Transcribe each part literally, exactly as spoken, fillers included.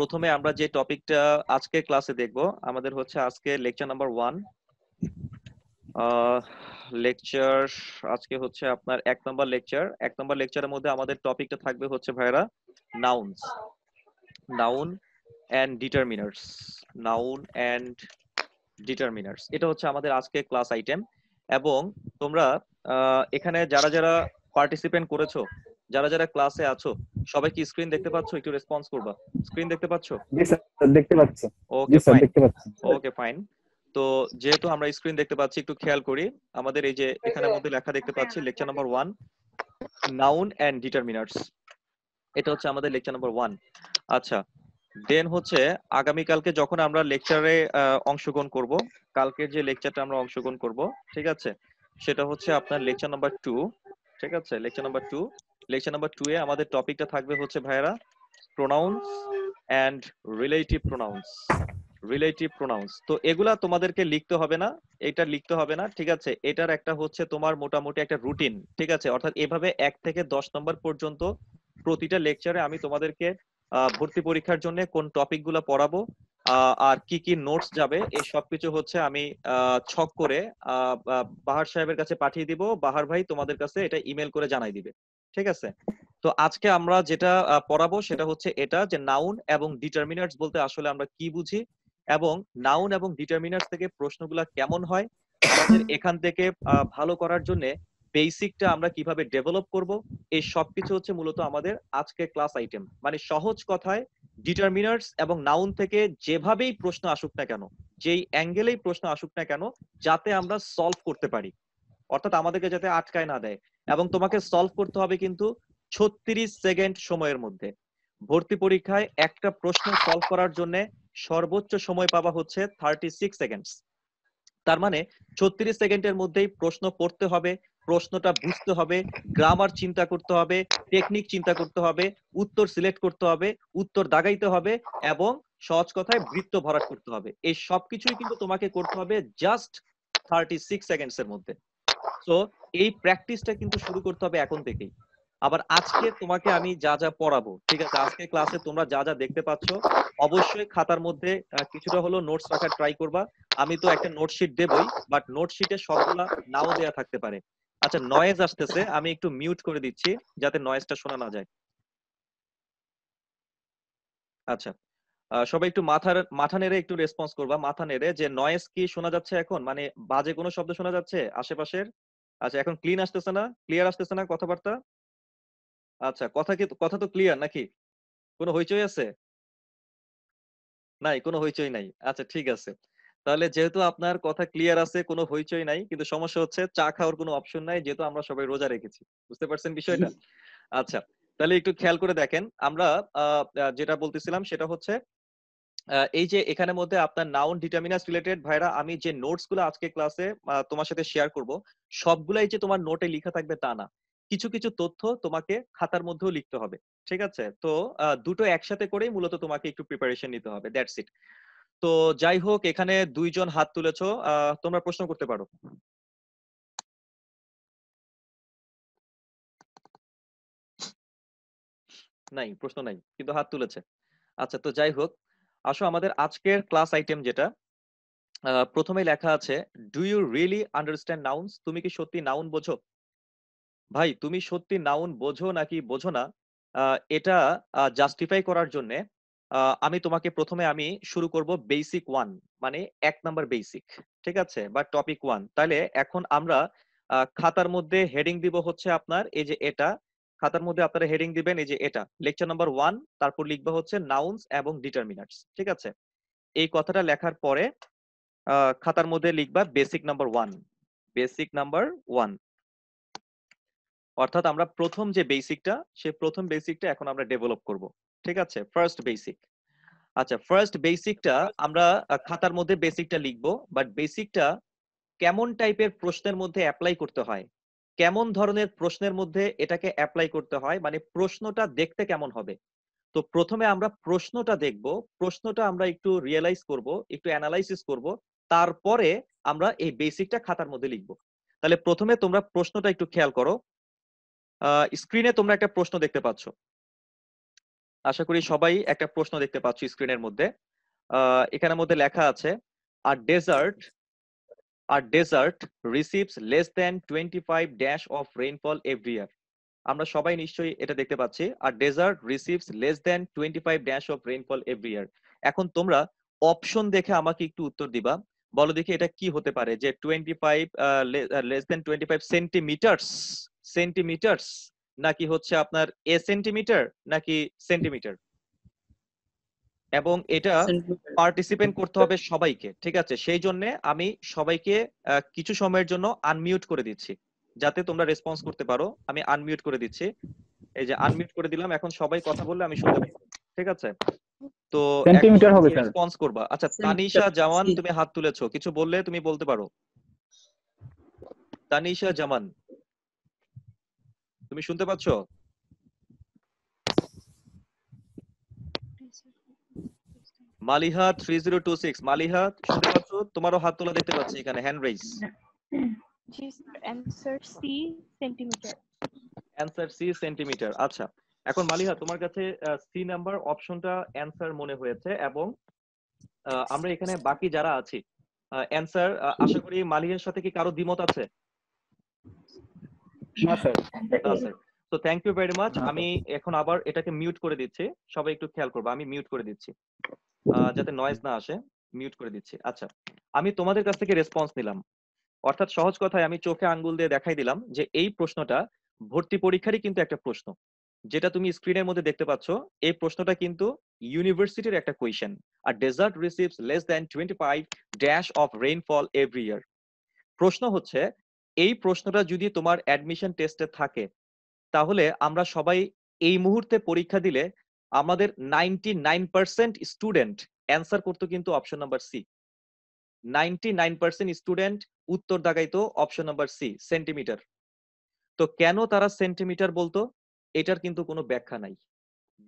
প্রথমে আমরা যে টপিকটা আজকে ক্লাসে দেখব আমাদের হচ্ছে আজকে লেকচার নাম্বার ওয়ান লেকচার আজকে হচ্ছে আপনার এক নাম্বার লেকচার এক নাম্বার লেকচারের মধ্যে আমাদের টপিকটা থাকবে হচ্ছে ভাইরা nouns noun and determiners noun and determiners এটা হচ্ছে আমাদের আজকে ক্লাস আইটেম এবং তোমরা এখানে যারা যারা পার্টিসিপেন্ট করেছো যারা যারা ক্লাসে আছো সবাই কি স্ক্রিন দেখতে পাচ্ছো একটু রেসপন্স করবা স্ক্রিন দেখতে পাচ্ছো জি স্যার দেখতে পাচ্ছি ওকে স্যার দেখতে পাচ্ছি ওকে ফাইন তো যেহেতু আমরা স্ক্রিন দেখতে পাচ্ছি একটু খেয়াল করি আমাদের এই যে এখানে মধ্যে লেখা দেখতে পাচ্ছি lecture number one noun and determiners এটা হচ্ছে আমাদের লেকচার নাম্বার ওয়ান আচ্ছা দেন হচ্ছে আগামী কালকে যখন আমরা লেকচারে অংশগ্রহণ করব কালকের যে লেকচারটা আমরা অংশগ্রহণ করব ঠিক আছে সেটা হচ্ছে আপনার লেকচার নাম্বার টু ঠিক আছে lecture number two lecture number two এ আমাদের টপিকটা থাকবে হচ্ছে ভাইরা pronouns and relative pronouns relative pronouns তো এগুলা তোমাদেরকে লিখতে হবে না এটা লিখতে হবে না ঠিক আছে এটার একটা হচ্ছে তোমার মোটামুটি একটা রুটিন ঠিক আছে অর্থাৎ এভাবে এক থেকে দশ নম্বর পর্যন্ত প্রতিটা লেকচারে আমি তোমাদেরকে ভর্তি পরীক্ষার জন্য কোন টপিকগুলো পড়াবো আর কি কি নোটস যাবে এই সব কিছু হচ্ছে আমি ছক করে বাহার সাহেবের কাছে পাঠিয়ে দিব বাহার ভাই তোমাদের কাছে এটা ইমেল করে জানাই দিবে ঠিক আছে তো আজকে আমরা যেটা পড়াবো সেটা হচ্ছে এটা যে নাউন এবং ডিটারমিনান্টস বলতে আসলে আমরা কি বুঝি এবং নাউন এবং ডিটারমিনান্টস থেকে প্রশ্নগুলো কেমন হয় আমাদের এখান থেকে ভালো করার জন্য বেসিকটা আমরা কিভাবে ডেভেলপ করব এই সবকিছু হচ্ছে মূলত আমাদের আজকে ক্লাস আইটেম মানে সহজ কথায় ডিটারমিনান্টস এবং নাউন থেকে যেভাবেই প্রশ্ন আসুক না কেন যেই অ্যাঙ্গেলেই প্রশ্ন আসুক না কেন যাতে আমরা সলভ করতে পারি অর্থাৎ আমাদেরকে যাতে আটকায় না দেয় এবং তোমাকে সলভ করতে হবে কিন্তু ছত্রিশ সেকেন্ড সময়ের মধ্যে ভর্তি পরীক্ষায় একটা প্রশ্ন সলভ করার জন্য সর্বোচ্চ সময় পাওয়া হচ্ছে ছত্রিশ সেকেন্ডস তার মানে ছত্রিশ সেকেন্ডের মধ্যেই প্রশ্ন পড়তে হবে প্রশ্নটা বুঝতে হবে গ্রামার চিন্তা করতে হবে টেকনিক চিন্তা করতে হবে উত্তর সিলেক্ট করতে হবে উত্তর দাগাইতে হবে এবং সহজ কথায় বৃত্ত ভরাট করতে হবে এই সবকিছুই কিন্তু তোমাকে করতে হবে জাস্ট ছত্রিশ সেকেন্ডস এর মধ্যে তো এই প্র্যাকটিসটা কিন্তু শুরু করতে হবে এখন থেকেই আবার আজকে তোমাকে আমি যা যা পড়াবো ঠিক আছে আজকে ক্লাসে তোমরা যা যা দেখতে পাচ্ছ অবশ্যই খাতার মধ্যে কিছুটা হলো নোটস রাখার ট্রাই করবা আমি তো একটা নোট শীট দেবই বাট নোট শীটে সবগুলা নাও দেয়া থাকতে পারে আচ্ছা নয়েজ আসতেছে আমি একটু মিউট করে দিচ্ছি যাতে নয়েজটা শোনা না যায় আচ্ছা সবাই একটু মাথার মাথা নেড়ে একটু রেসপন্স করবা মাথা নেড়ে যে নয়েজ কি শোনা যাচ্ছে এখন মানে বাজে কোনো শব্দ শোনা যাচ্ছে আশেপাশের আচ্ছা এখন ক্লিন আসতেছে না ক্লিয়ার আসতেছে না কথাবার্তা আচ্ছা কথা কি কথা তো ক্লিয়ার নাকি কোনো হইচই আছে নাই কোনো হইচই নাই আচ্ছা ঠিক আছে তাহলে যেহেতু আপনার কথা ক্লিয়ার আছে কোনো হইচই নাই কিন্তু সমস্যা হচ্ছে চা খাওয়ার কোনো অপশন নাই যেহেতু আমরা সবাই রোজা রেখেছি বুঝতে পারছেন বিষয়টা আচ্ছা তাহলে একটু খেয়াল করে দেখেন আমরা যেটা বলতেছিলাম সেটা হচ্ছে এই যে এখানে মধ্যে আপনার নাউন ডিটারমিনান্টস রিলেটেড ভাইরা আমি যে নোটস গুলো আজকে ক্লাসে তোমার সাথে শেয়ার করব সবগুলাই যে তোমার নোটে লেখা থাকবে তা না কিছু কিছু তথ্য তোমাকে খাতার মধ্যেও লিখতে হবে ঠিক আছে তো দুটো একসাথে করেই মূলত তোমাকে একটু প্রিপারেশন নিতে হবে দ্যাটস ইট তো যাই হোক এখানে দুইজন হাত তুলেছো তোমরা প্রশ্ন করতে পারো নাই প্রশ্ন নাই কিন্তু হাত তুলেছে আচ্ছা তো যাই হোক আসো আমাদের আজকের ক্লাস আইটেম যেটা প্রথমে লেখা আছে do you really understand nouns তুমি কি সত্যি নাউন বোঝো ভাই তুমি সত্যি নাউন বোঝো নাকি বোঝো না এটা জাস্টিফাই করার জন্য আমি তোমাকে প্রথমে আমি শুরু করব বেসিক ওয়ান মানে এক নাম্বার বেসিক ঠিক আছে বা টপিক ওয়ান তাহলে এখন আমরা খাতার মধ্যে হেডিং দিব হচ্ছে আপনার এই যে এটা খাতার মধ্যে আপনারা হেডিং দিবেন এই যে এটা লেকচার নাম্বার ওয়ান তারপর লিখবা হচ্ছে নাউন্স এবং ডিটারমিনান্টস ঠিক আছে এই কথাটা লেখার পরে খাতার মধ্যে লিখবা basic number one basic number one অর্থাৎ আমরা প্রথম যে বেসিকটা সেই প্রথম বেসিকটা এখন আমরা ডেভেলপ করব ঠিক আছে ফার্স্ট বেসিক আচ্ছা ফার্স্ট বেসিকটা আমরা খাতার মধ্যে বেসিকটা লিখব বাট বেসিকটা কেমন টাইপের প্রশ্নের মধ্যে অ্যাপ্লাই করতে হয় কেমন ধরনের প্রশ্নের মধ্যে এটাকে অ্যাপ্লাই করতে হয় মানে প্রশ্নটা দেখতে কেমন হবে তো প্রথমে আমরা প্রশ্নটা দেখব প্রশ্নটা আমরা একটু রিয়েলাইজ করব একটু অ্যানালাইসিস করব তারপরে আমরা এই বেসিকটা খাতার মধ্যে লিখব তাহলে প্রথমে তোমরা প্রশ্নটা একটু খেয়াল করো স্ক্রিনে তোমরা একটা প্রশ্ন দেখতে পাচ্ছ আশা করি সবাই একটা প্রশ্ন দেখতে পাচ্ছি স্ক্রিনের মধ্যে। আহ এখানের মধ্যে লেখা আছে আর ডেজার্ট আর desert receives less than twenty five dash of rainfall every year. আমরা সবাই নিশ্চয়ই এটা দেখতে পাচ্ছি আর desert receives less than twenty five dash of rainfall every year. এখন তোমরা অপশন দেখে আমাকে একটু উত্তর দিবা, বলো দেখি এটা কি হতে পারে যে twenty five less than twenty five centimetres centimetres নাকি হচ্ছে আপনার এ সেন্টিমিটার নাকি সেন্টিমিটার। এবং এটা পার্টিসিপেন্ট করতে হবে সবাইকে, ঠিক আছে? সেই জন্য আমি সবাইকে কিছু সময়ের জন্য আনমিউট করে দিচ্ছি যাতে তোমরা রেসপন্স করতে পারো। আমি আনমিউট করে দিচ্ছি, এই যে আনমিউট করে দিলাম, এখন সবাই কথা বললে আমি শুনতে পাচ্ছি, ঠিক আছে? তো সেন্টিমিটার হবে স্যার, রেসপন্স করবা। আচ্ছা তানিশা জামান, তুমি হাত তুলেছো, কিছু বললে তুমি বলতে পারো। তানিশা জামান, তুমি শুনতে পাচ্ছ? Maliha three zero two six, Maliha শুনতে পাচ্ছ? তোমারও হাত তোলা দেখতে পাচ্ছি এখানে, হ্যান্ড রেইজ। জি sir, answer C centimetre, answer C centimetre. আচ্ছা এখন মালিহা, তোমার কাছে সি নাম্বার অপশনটা অ্যানসার মনে হয়েছে এবং আমরা এখানে বাকি যারা আছি অ্যানসার, আশা করি মালিহার সাথে কি কারো দ্বিমত আছে? না স্যার। আচ্ছা তো থ্যাংক ইউ ভেরি মাচ। আমি এখন আবার এটাকে মিউট করে দিচ্ছি, সবাই একটু খেয়াল করবে, আমি মিউট করে দিচ্ছি যাতে নয়েজ না আসে, মিউট করে দিচ্ছি। আচ্ছা আমি তোমাদের কাছ থেকে রেসপন্স নিলাম, অর্থাৎ সহজ কথায় আমি চোখে আঙ্গুল দিয়ে দেখাই দিলাম যে এই প্রশ্নটা ভর্তি পরীক্ষারই কিন্তু একটা প্রশ্ন, যেটা তুমি স্ক্রিনের মধ্যে দেখতে পাচ্ছ। এই প্রশ্নটা কিন্তু ইউনিভার্সিটির একটা কোয়েশ্চেন, আর desert receives less than twenty five dash of rainfall every year. প্রশ্ন হচ্ছে এই প্রশ্নটা যদি তোমার অ্যাডমিশন টেস্টে থাকে তাহলে আমরা সবাই এই মুহূর্তে পরীক্ষা দিলে আমাদের ninety nine percent student answer করতো কিন্তু option number C. Ninety nine percent student উত্তর দাগাইতো অপশন নাম্বার সি, সেন্টিমিটার। তো কেন তারা সেন্টিমিটার বলতো এটার কিন্তু কোনো ব্যাখ্যা নাই,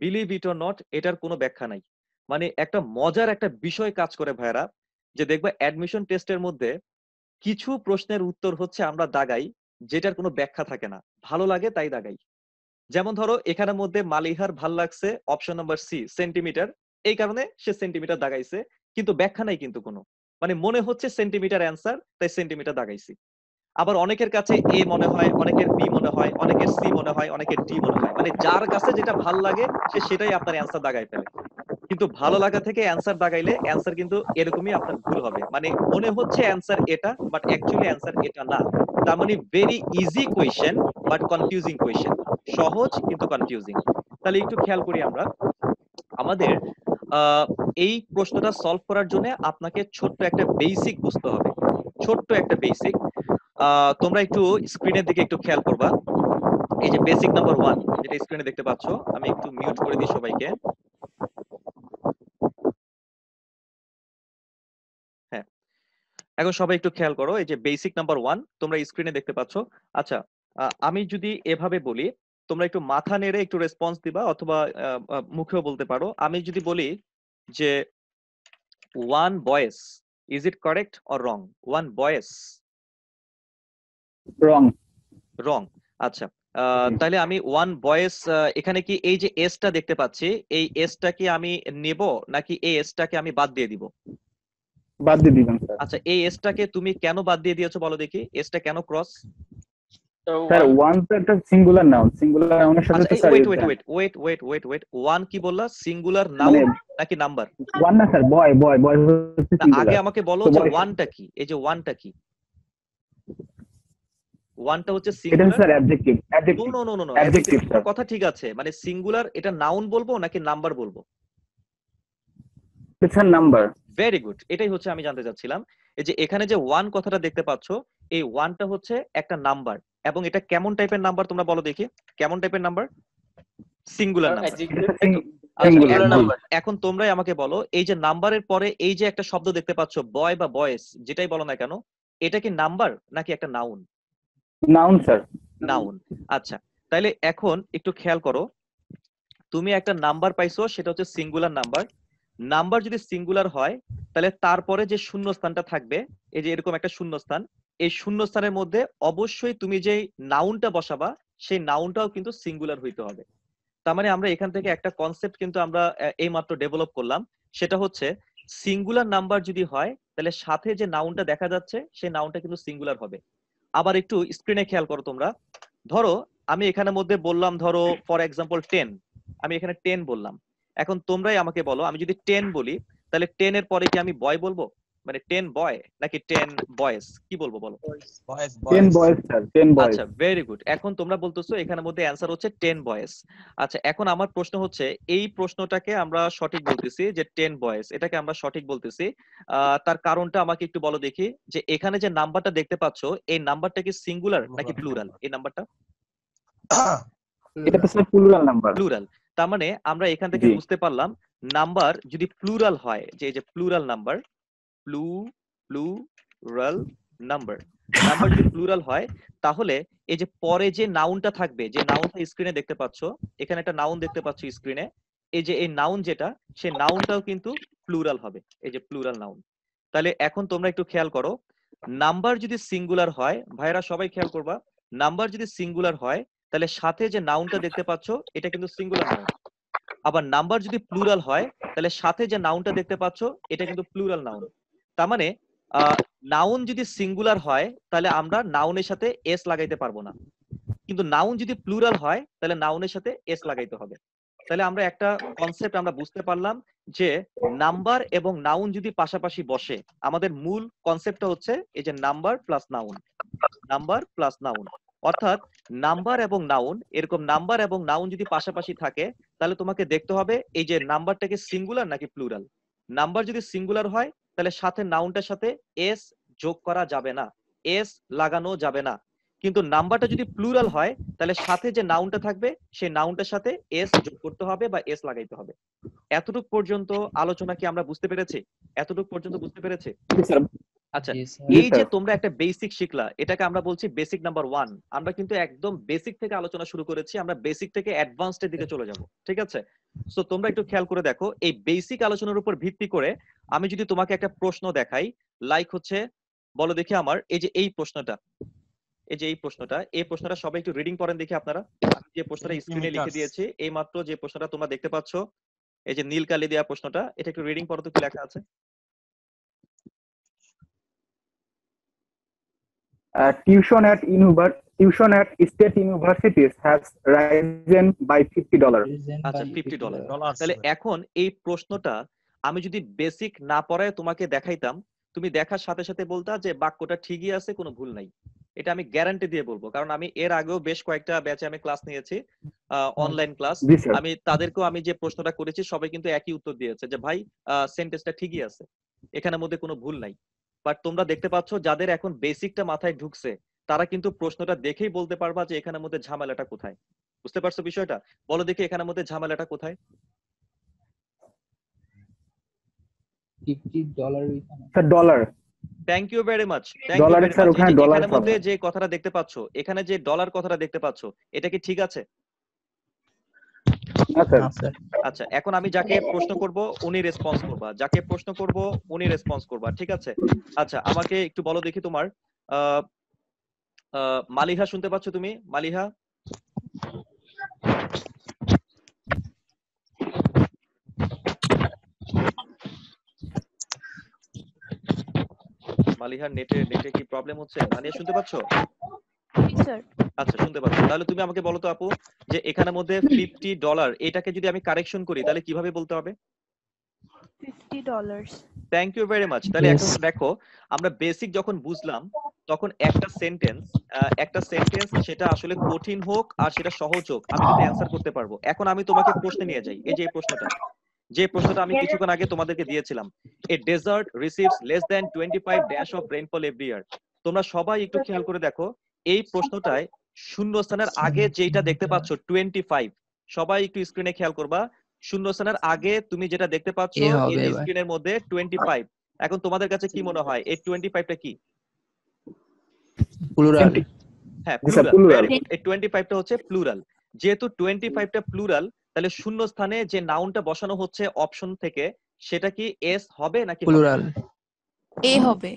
বিলিভ ইট অর নট এটার কোনো ব্যাখ্যা নাই। মানে একটা মজার একটা বিষয় কাজ করে ভাইরা, যে দেখবা অ্যাডমিশন টেস্টের মধ্যে কিছু প্রশ্নের উত্তর হচ্ছে আমরা দাগাই যেটার কোনো ব্যাখ্যা থাকে না, ভালো লাগে তাই দাগাই। যেমন ধরো এখানের মধ্যে মালিহার ভাল লাগছে অপশন নাম্বার সি সেন্টিমিটার, এই কারণে সে সেন্টিমিটার দাগাইছে, কিন্তু ব্যাখ্যা নাই কিন্তু কোনো, মানে মনে হচ্ছে সেন্টিমিটার অ্যান্সার তাই সেন্টিমিটার দাগাইছি। আবার অনেকের কাছে এ মনে হয়, অনেকের বি মনে হয়, অনেকের সি মনে হয়, অনেকের ডি মনে হয়, মানে যার কাছে যেটা ভাল লাগে সে সেটাই আপনার অ্যান্সার দাগাই ফেলে। কিন্তু ভালো লাগা থেকে অ্যান্সার দাগাইলে অ্যান্সার কিন্তু এরকমই আপনার ভুল হবে, মানে মনে হচ্ছে অ্যান্সার এটা বাট অ্যাকচুয়ালি অ্যান্সার এটা না। তার মানে very easy question but confusing question, সহজ কিন্তু কনফিউজিং। তাহলে একটু খেয়াল করি আমরা, আমাদের এই প্রশ্নটা সলভ করার জন্য আপনাকে ছোট্ট একটা বেসিক বুঝতে হবে, ছোট্ট একটা বেসিক। তোমরা একটু স্ক্রিনের দিকে একটু খেয়াল করবা, এই যে বেসিক নাম্বার ওয়ান যেটা স্ক্রিনে দেখতে পাচ্ছ, আমি একটু মিউট করে দিই সবাইকে। হ্যাঁ এখন সবাই একটু খেয়াল করো, এই যে বেসিক নাম্বার ওয়ান তোমরা স্ক্রিনে দেখতে পাচ্ছ। আচ্ছা আমি যদি এভাবে বলি, তোমরা একটু মাথা নেড়ে একটু রেসপন্স দিবা, অথবা মুখেও বলতে পারো। আমি যদি বলি যে one boys, is it correct or wrong? One boys wrong, wrong. আচ্ছা তাহলে আমি ওয়ান বয়েস, এখানে কি এই যে এসটা দেখতে পাচ্ছি, এই এসটা কি আমি নেব নাকি এই এসটাকে আমি বাদ দিয়ে দিব? বাদ দিয়ে দিলাম স্যার। আচ্ছা এই এসটাকে তুমি কেন বাদ দিয়ে দিয়েছো বলো দেখি, এসটা কেন ক্রস? স্যার ওয়ান তো একটা সিঙ্গুলার নাউন, সিঙ্গুলার নাউনের সাথে তো sir wait wait wait wait wait wait one কি বললা, সিঙ্গুলার নাউন নাকি নাম্বার? ওয়ান না স্যার, বয় বয় বয়। আগে আমাকে বলো যে ওয়ানটা কি, এই যে ওয়ানটা কি? ওয়ানটা হচ্ছে singular. Sir adjective, adjective. No no no no adjective sir, কথা ঠিক আছে, মানে সিঙ্গুলার এটা নাউন বলবো নাকি নাম্বার বলবো? It's a number. Very good, এটাই হচ্ছে আমি জানতে চাচ্ছিলাম। এই যে এখানে যে ওয়ান কথাটা দেখতে পাচ্ছো, এই ওয়ানটা হচ্ছে একটা নাম্বার, এবং এটা কেমন টাইপের নাম্বার তোমরা বলো দেখি, কেমন টাইপের নাম্বার? Singular number. এখন তোমরাই আমাকে বলো, এই যে নাম্বারের পরে এই যে একটা শব্দ দেখতে পাচ্ছো বয় বা বয়েস, যেটাই বলো না কেন, এটা কি নাম্বার নাকি একটা নাউন? Noun sir, noun. আচ্ছা তাহলে এখন একটু খেয়াল করো, তুমি একটা নাম্বার পাইছো, সেটা হচ্ছে সিঙ্গুলার নাম্বার। নাম্বার যদি সিঙ্গুলার হয় তাহলে তারপরে যে শূন্যস্থানটা থাকবে, এই যে এরকম একটা শূন্যস্থান, এই শূন্যস্থানের মধ্যে অবশ্যই তুমি যে নাউনটা বসাবা সেই নাউনটাও কিন্তু সিঙ্গুলার হইতে হবে। তার মানে আমরা এখান থেকে একটা কনসেপ্ট কিন্তু আমরা এইমাত্র ডেভেলপ করলাম, সেটা হচ্ছে সিঙ্গুলার নাম্বার যদি হয় তাহলে সাথে যে নাউনটা দেখা যাচ্ছে সেই নাউনটা কিন্তু সিঙ্গুলার হবে। আবার একটু স্ক্রিনে খেয়াল করো তোমরা, ধরো আমি এখানে মধ্যে বললাম, ধরো ফর এক্সাম্পল টেন, আমি এখানে টেন বললাম। এখন তোমরাই আমাকে বলো আমি যদি টেন বলি তাহলে টেন এর পরে কি আমি বয় বলবো, মানে টেন বয় নাকি টেন বয়েস, কি বলবো বলো? Ten boys sir, ten boys. আচ্ছা ভেরি গুড। এখন তোমরা বলতেছো এখানের মধ্যে অ্যানসার হচ্ছে টেন বয়েস। আচ্ছা এখন আমার প্রশ্ন হচ্ছে এই প্রশ্নটাকে আমরা সঠিক বলতেছি যে টেন বয়েস, এটাকে আমরা সঠিক বলতেছি, তার কারণটা আমাকে একটু বলো দেখি, যে এখানে যে নাম্বারটা দেখতে পাচ্ছ এই নাম্বারটা কি সিঙ্গুলার নাকি প্লুরাল? এই নাম্বারটা এটা তো স্যার প্লুরাল নাম্বার, প্লুরাল। তার মানে আমরা এখান থেকে বুঝতে পারলাম নাম্বার যদি প্লুরাল হয়, যে এই যে প্লুরাল নাম্বার, প্লু প্লুরাল নাম্বার, নাম্বার যদি প্লুরাল হয় তাহলে এই যে পরে যে নাউনটা থাকবে, যে নাউনটা স্ক্রিনে দেখতে পাচ্ছ, এখানে একটা নাউন দেখতে পাচ্ছ স্ক্রিনে, এই যে এই নাউন যেটা, সেই নাউনটাও কিন্তু প্লুরাল হবে, এই যে প্লুরাল নাউন। তাহলে এখন তোমরা একটু খেয়াল করো, নাম্বার যদি সিঙ্গুলার হয়, ভাইরা সবাই খেয়াল করবা, নাম্বার যদি সিঙ্গুলার হয় তাহলে সাথে যে নাউনটা দেখতে পাচ্ছ এটা কিন্তু সিঙ্গুলার নাউন। আবার নাম্বার যদি প্লুরাল হয় তাহলে সাথে যে নাউনটা দেখতে পাচ্ছ এটা কিন্তু প্লুরাল নাউন। তার মানে নাউন যদি সিঙ্গুলার হয় তাহলে আমরা নাউনের সাথে এস লাগাইতে পারবো না, কিন্তু নাউন যদি প্লুরাল হয় তাহলে নাউনের সাথে এস লাগাইতে হবে। তাহলে আমরা একটা কনসেপ্ট আমরা বুঝতে পারলাম যে নাম্বার এবং নাউন যদি পাশাপাশি বসে, আমাদের মূল কনসেপ্টটা হচ্ছে এই যে number plus noun, number plus noun, অর্থাৎ নাম্বার এবং নাউন, এরকম নাম্বার এবং নাউন যদি পাশাপাশি থাকে তাহলে তোমাকে দেখতে হবে এই যে নাম্বারটাকে সিঙ্গুলার নাকি প্লুরাল। নাম্বার যদি সিঙ্গুলার হয় তাহলে সাথে নাউনটার সাথে এস যোগ করা যাবে না, এস লাগানো যাবে না, কিন্তু নাম্বারটা যদি প্লুরাল হয় তাহলে সাথে যে নাউনটা থাকবে সেই নাউনটার সাথে এস যোগ করতে হবে বা এস লাগাইতে হবে। এতটুক পর্যন্ত আলোচনা কি আমরা বুঝতে পেরেছি? এতটুক পর্যন্ত বুঝতে পেরেছি? আচ্ছা এই যে তোমরা একটা বেসিক শিখলা, এটাকে আমরা বলছি বেসিক নাম্বার ওয়ান। আমরা কিন্তু একদম বেসিক থেকে আলোচনা শুরু করেছি, আমরা বেসিক থেকে অ্যাডভান্সড এর দিকে চলে যাব, ঠিক আছে? সো তোমরা একটু খেয়াল করে দেখো, এই বেসিক আলোচনার উপর ভিত্তি করে আমি যদি তোমাকে একটা প্রশ্ন দেখাই, লাইক হচ্ছে বলো দেখি আমার এই যে এই প্রশ্নটা, এই যে এই প্রশ্নটা, এই প্রশ্নটা সবাই একটু রিডিং করেন দেখি আপনারা। আমি যে প্রশ্নটা স্ক্রিনে লিখে দিয়েছি এই মাত্র, যে প্রশ্নটা তোমরা দেখতে পাচ্ছ এই যে নীল কালি দেওয়া প্রশ্নটা, এটা একটু রিডিং করো তো কি লেখা আছে। Uh, tuition at tuition at state universities has risen by fifty dollars. আচ্ছা fifty dollars। তাহলে এখন এই প্রশ্নটা আমি যদি বেসিক না পড়ায় তোমাকে দেখাইতাম, তুমি দেখার সাথে সাথে বলতা যে বাক্যটা ঠিকই আছে, কোনো ভুল নাই, এটা আমি গ্যারান্টি দিয়ে বলবো। কারণ আমি এর আগেও বেশ কয়েকটা ব্যাচে আমি ক্লাস নিয়েছি, অনলাইন ক্লাস, আমি তাদেরকেও আমি যে প্রশ্নটা করেছি সবাই কিন্তু একই উত্তর দিয়েছে যে ভাই সেন্টেন্সটা ঠিকই আছে, এখানের মধ্যে কোনো ভুল নাই। বাট তোমরা দেখতে পাচ্ছ যাদের এখন বেসিকটা মাথায় ঢুকছে তারা কিন্তু প্রশ্নটা দেখেই বলতে পারবা যে এখানের মধ্যে ঝামেলাটা কোথায়। বুঝতে পারছো বিষয়টা? বলো দেখি এখানের মধ্যে ঝামেলাটা কোথায়? পঞ্চাশ dollar sir, dollar. Thank you very much. ডলারের স্যার ওখানে ডলারের মধ্যে যে কথাটা দেখতে পাচ্ছ, এখানে যে ডলার কথাটা দেখতে পাচ্ছ, এটা কি ঠিক আছে? আচ্ছা এখন আমি যাকে প্রশ্ন করব উনি রেসপন্স করবা, যাকে প্রশ্ন করব উনি রেসপন্স করবা, ঠিক আছে? আচ্ছা আমাকে একটু বলো দেখি তোমার মালিহা, শুনতে পাচ্ছ তুমি মালিহা? মালিহা নেটে নেটে কি প্রবলেম হচ্ছে? মালিহা শুনতে পাচ্ছ? আচ্ছা শুনতে পাচ্ছ। তাহলে তুমি আমাকে বলো তো আপু যে এখানের মধ্যে পঞ্চাশ ডলার, এটাকে যদি আমি কারেকশন করি তাহলে কিভাবে বলতে হবে? পঞ্চাশ dollar. Thank you very much. তাহলে এখন দেখো আমরা বেসিক যখন বুঝলাম তখন একটা সেন্টেন্স একটা সেন্টেন্স সেটা আসলে কঠিন হোক আর সেটা সহজ হোক আমি কিন্তু অ্যানসার করতে পারবো। এখন আমি তোমাকে প্রশ্নে নিয়ে যাই, এই যে এই প্রশ্নটা, যে প্রশ্নটা আমি কিছুক্ষণ আগে তোমাদেরকে দিয়েছিলাম, a desert receives less than twenty five dash of rainfall every year. তোমরা সবাই একটু খেয়াল করে দেখো এই প্রশ্নটায় শূন্যস্থানের আগে যেটা দেখতে পাচ্ছ টোয়েন্টি ফাইভ, সবাই একটু স্ক্রিনে খেয়াল করবা, শূন্যস্থানের আগে তুমি যেটা দেখতে পাচ্ছ স্ক্রিনের মধ্যে টোয়েন্টি ফাইভ। এখন তোমাদের কাছে কি মনে হয় এই টোয়েন্টি ফাইভ টা কি? প্লুরাল। হ্যাঁ প্লুরাল, এই টোয়েন্টি ফাইভ টা হচ্ছে প্লুরাল। যেহেতু টোয়েন্টি ফাইভ টা প্লুরাল তাহলে শূন্যস্থানে যে নাউনটা বসানো হচ্ছে অপশন থেকে সেটা কি এস হবে নাকি প্লুরাল? এ হবে।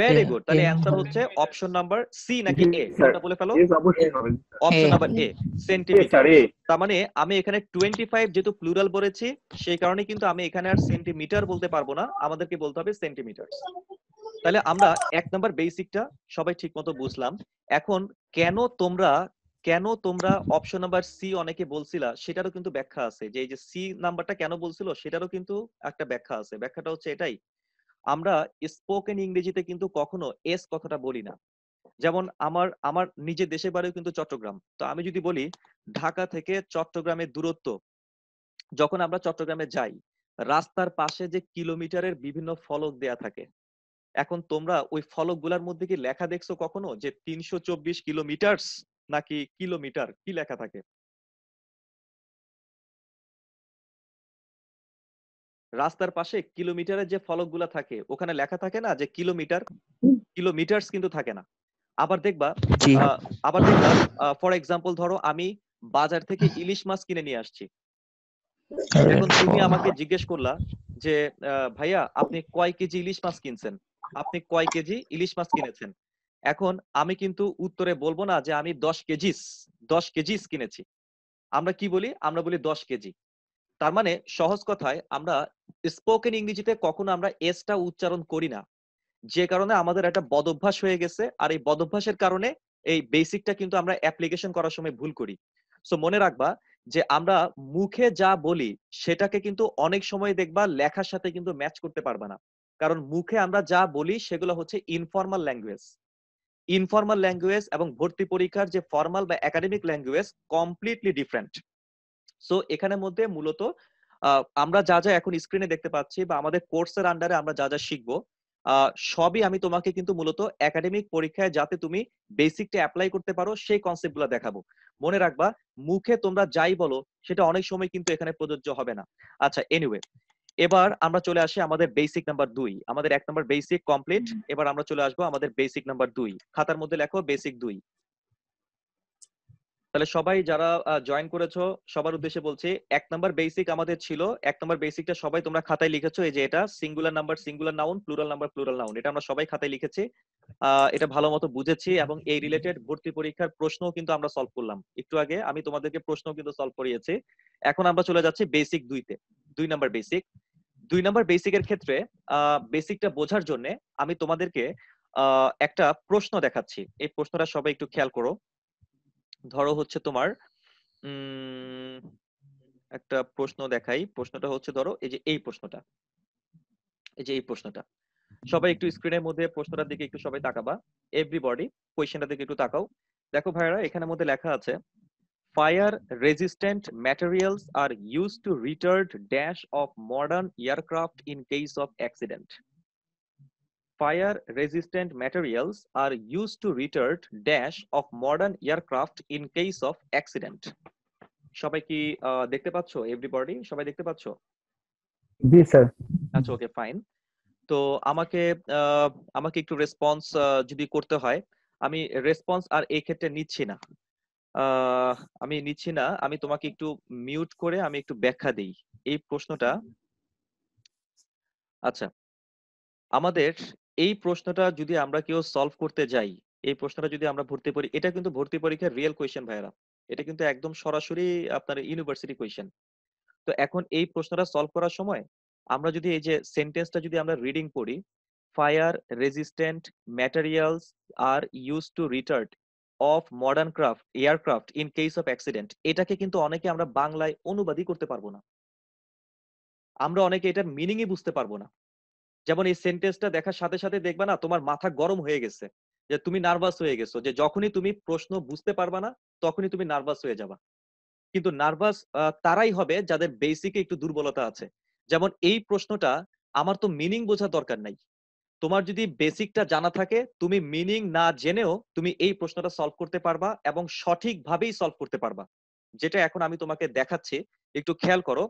very good তাহলে आंसर হচ্ছে অপশন নাম্বার সি নাকি এ এটা বলে ফেলো यस অবশ্যই হবে অপশন নাম্বার এ সেন্টিমিটার তার মানে আমি এখানে পঁচিশ যেহেতু প্লুরাল বলেছি সেই কারণে কিন্তু আমি এখানে আর সেন্টিমিটার বলতে পারবো না আমাদেরকে বলতে হবে সেন্টিমিটারস তাহলে আমরা এক নাম্বার বেসিকটা সবাই ঠিকমতো বুঝলাম এখন কেন তোমরা কেন তোমরা অপশন নাম্বার সি অনেকে বলছিলা সেটারও কিন্তু ব্যাখ্যা আছে যে এই যে সি নাম্বারটা কেন বলছিল সেটারও কিন্তু একটা ব্যাখ্যা আছে ব্যাখ্যাটা হচ্ছে এটাই আমরা স্পোকেন ইংরেজিতে কিন্তু কখনো এস কথাটা বলি না যেমন আমার আমার নিজে দেশে বাড়িও কিন্তু চট্টগ্রাম তো আমি যদি বলি ঢাকা থেকে চট্টগ্রামের দূরত্ব যখন আমরা চট্টগ্রামে যাই রাস্তার পাশে যে কিলোমিটারের বিভিন্ন ফলক দেয়া থাকে এখন তোমরা ওই ফলকগুলোর মধ্যে কি লেখা দেখছো কখনো যে তিনশো চব্বিশ কিলোমিটারস নাকি কিলোমিটার কি লেখা থাকে রাস্তার পাশে কিলোমিটারের যে ফলকগুলা থাকে ওখানে লেখা থাকে না যে কিলোমিটার কিলোমিটারস কিন্তু থাকে না আবার দেখবা আবার দেখবা ফর এক্সাম্পল ধরো আমি বাজার থেকে ইলিশ মাছ কিনে নিয়ে আসছি এখন তুমি আমাকে জিজ্ঞেস করলা যে ভাইয়া আপনি কয় কেজি ইলিশ মাছ কিনছেন আপনি কয় কেজি ইলিশ মাছ কিনেছেন এখন আমি কিন্তু উত্তরে বলবো না যে আমি দশ কেজি দশ কেজিস কিনেছি আমরা কি বলি আমরা বলি দশ কেজি তার মানে সহজ কথায় আমরা স্পোকেন ইংরেজিতে কখনো আমরা এসটা উচ্চারণ করি না যে কারণে আমাদের একটা বদভ্যাস হয়ে গেছে আর এই বদভ্যাসের কারণে এই বেসিকটা কিন্তু আমরা অ্যাপ্লিকেশন করার সময় ভুল করি সো মনে রাখবা যে আমরা মুখে যা বলি সেটাকে কিন্তু অনেক সময় দেখবা লেখার সাথে কিন্তু ম্যাচ করতে পারবা না কারণ মুখে আমরা যা বলি সেগুলো হচ্ছে ইনফর্মাল ল্যাঙ্গুয়েজ ইনফর্মাল ল্যাঙ্গুয়েজ এবং ভর্তি পরীক্ষার যে ফর্মাল বা academic language completely different so এখানের মধ্যে মূলত আমরা যা যা এখন স্ক্রিনে দেখতে পাচ্ছি বা আমাদের কোর্সের আন্ডারে আমরা যা যা শিখবো সবই আমি তোমাকে কিন্তু মূলত একাডেমিক পরীক্ষায় যাতে তুমি বেসিকটা অ্যাপ্লাই করতে পারো সেই কনসেপ্টগুলো দেখাবো মনে রাখবা মুখে তোমরা যাই বলো সেটা অনেক সময় কিন্তু এখানে প্রযোজ্য হবে না আচ্ছা এনিওয়ে এবার আমরা চলে আসি আমাদের বেসিক নাম্বার দুই আমাদের এক নাম্বার বেসিক কমপ্লিট এবার আমরা চলে আসবো আমাদের বেসিক নাম্বার দুই খাতার মধ্যে লেখো বেসিক দুই তাহলে সবাই যারা জয়েন করেছো সবার উদ্দেশ্যে বলছি এক নাম্বার বেসিক আমাদের ছিল এক নাম্বার বেসিকটা সবাই তোমরা খাতায় লিখেছো এই যে এটা singular number singular noun plural number plural noun এটা আমরা সবাই খাতায় লিখেছি এটা ভালোমতো বুঝেছি এবং এই রিলেটেড ভর্তি পরীক্ষার প্রশ্নও কিন্তু আমরা সলভ করলাম একটু আগে আমি তোমাদেরকে প্রশ্ন কিন্তু সলভ করিয়েছি এখন আমরা চলে যাচ্ছি বেসিক দুইতে দুই নাম্বার বেসিক দুই নাম্বার বেসিকের ক্ষেত্রে বেসিকটা বোঝার জন্য আমি তোমাদেরকে একটা প্রশ্ন দেখাচ্ছি এই প্রশ্নটা সবাই একটু খেয়াল করো ধরো হচ্ছে তোমার উম একটা প্রশ্ন দেখাই প্রশ্নটা হচ্ছে ধরো এই যে এই প্রশ্নটা এই যে এই প্রশ্নটা সবাই একটু স্ক্রিনের মধ্যে প্রশ্নটার দিকে একটু সবাই তাকাবা এভরিবডি কোশ্চেনটার দিকে একটু তাকাও দেখো ভাইরা এখানের মধ্যে লেখা আছে fire resistant materials are use to retard dash of modern aircraft in case of accident Fire resistant materials are used to retard dash of modern aircraft in case of accident. সবাই কি দেখতে পাচ্ছো everybody সবাই দেখতে পাচ্ছো? জি sir. আচ্ছা okay fine. তো আমাকে আমাকে একটু রেসপন্স যদি করতে হয় আমি রেসপন্স আর এই ক্ষেত্রে নিচ্ছি না আমি নিচ্ছি না আমি তোমাকে একটু মিউট করে আমি একটু ব্যাখ্যা দেই এই প্রশ্নটা আচ্ছা আমাদের এই প্রশ্নটা যদি আমরা কেউ সলভ করতে যাই এই প্রশ্নটা যদি আমরা ভর্তি পড়ি এটা কিন্তু ভর্তি পরীক্ষার রিয়েল কোয়েশ্চেন ভাইরা এটা কিন্তু একদম সরাসরি আপনার ইউনিভার্সিটি কোয়েশ্চেন তো এখন এই প্রশ্নটা সলভ করার সময় আমরা যদি এই যে সেন্টেন্সটা যদি আমরা রিডিং পড়ি fire resistant materials are use to retard of modern craft aircraft in case of accident এটাকে কিন্তু অনেকে আমরা বাংলায় অনুবাদই করতে পারবো না আমরা অনেকে এটার মিনিংই বুঝতে পারবো না যেমন এই সেন্টেন্সটা দেখার সাথে সাথে দেখবা না তোমার মাথা গরম হয়ে গেছে যে তুমি নার্ভাস হয়ে গেছো যে যখনই তুমি প্রশ্ন বুঝতে পারবা না তখনই তুমি নার্ভাস হয়ে যাবা কিন্তু নার্ভাস তারাই হবে যাদের বেসিকে একটু দুর্বলতা আছে যেমন এই প্রশ্নটা আমার তো মিনিং বোঝা দরকার নাই তোমার যদি বেসিকটা জানা থাকে তুমি মিনিং না জেনেও তুমি এই প্রশ্নটা সলভ করতে পারবা এবং সঠিকভাবেই সলভ করতে পারবা যেটা এখন আমি তোমাকে দেখাচ্ছি একটু খেয়াল করো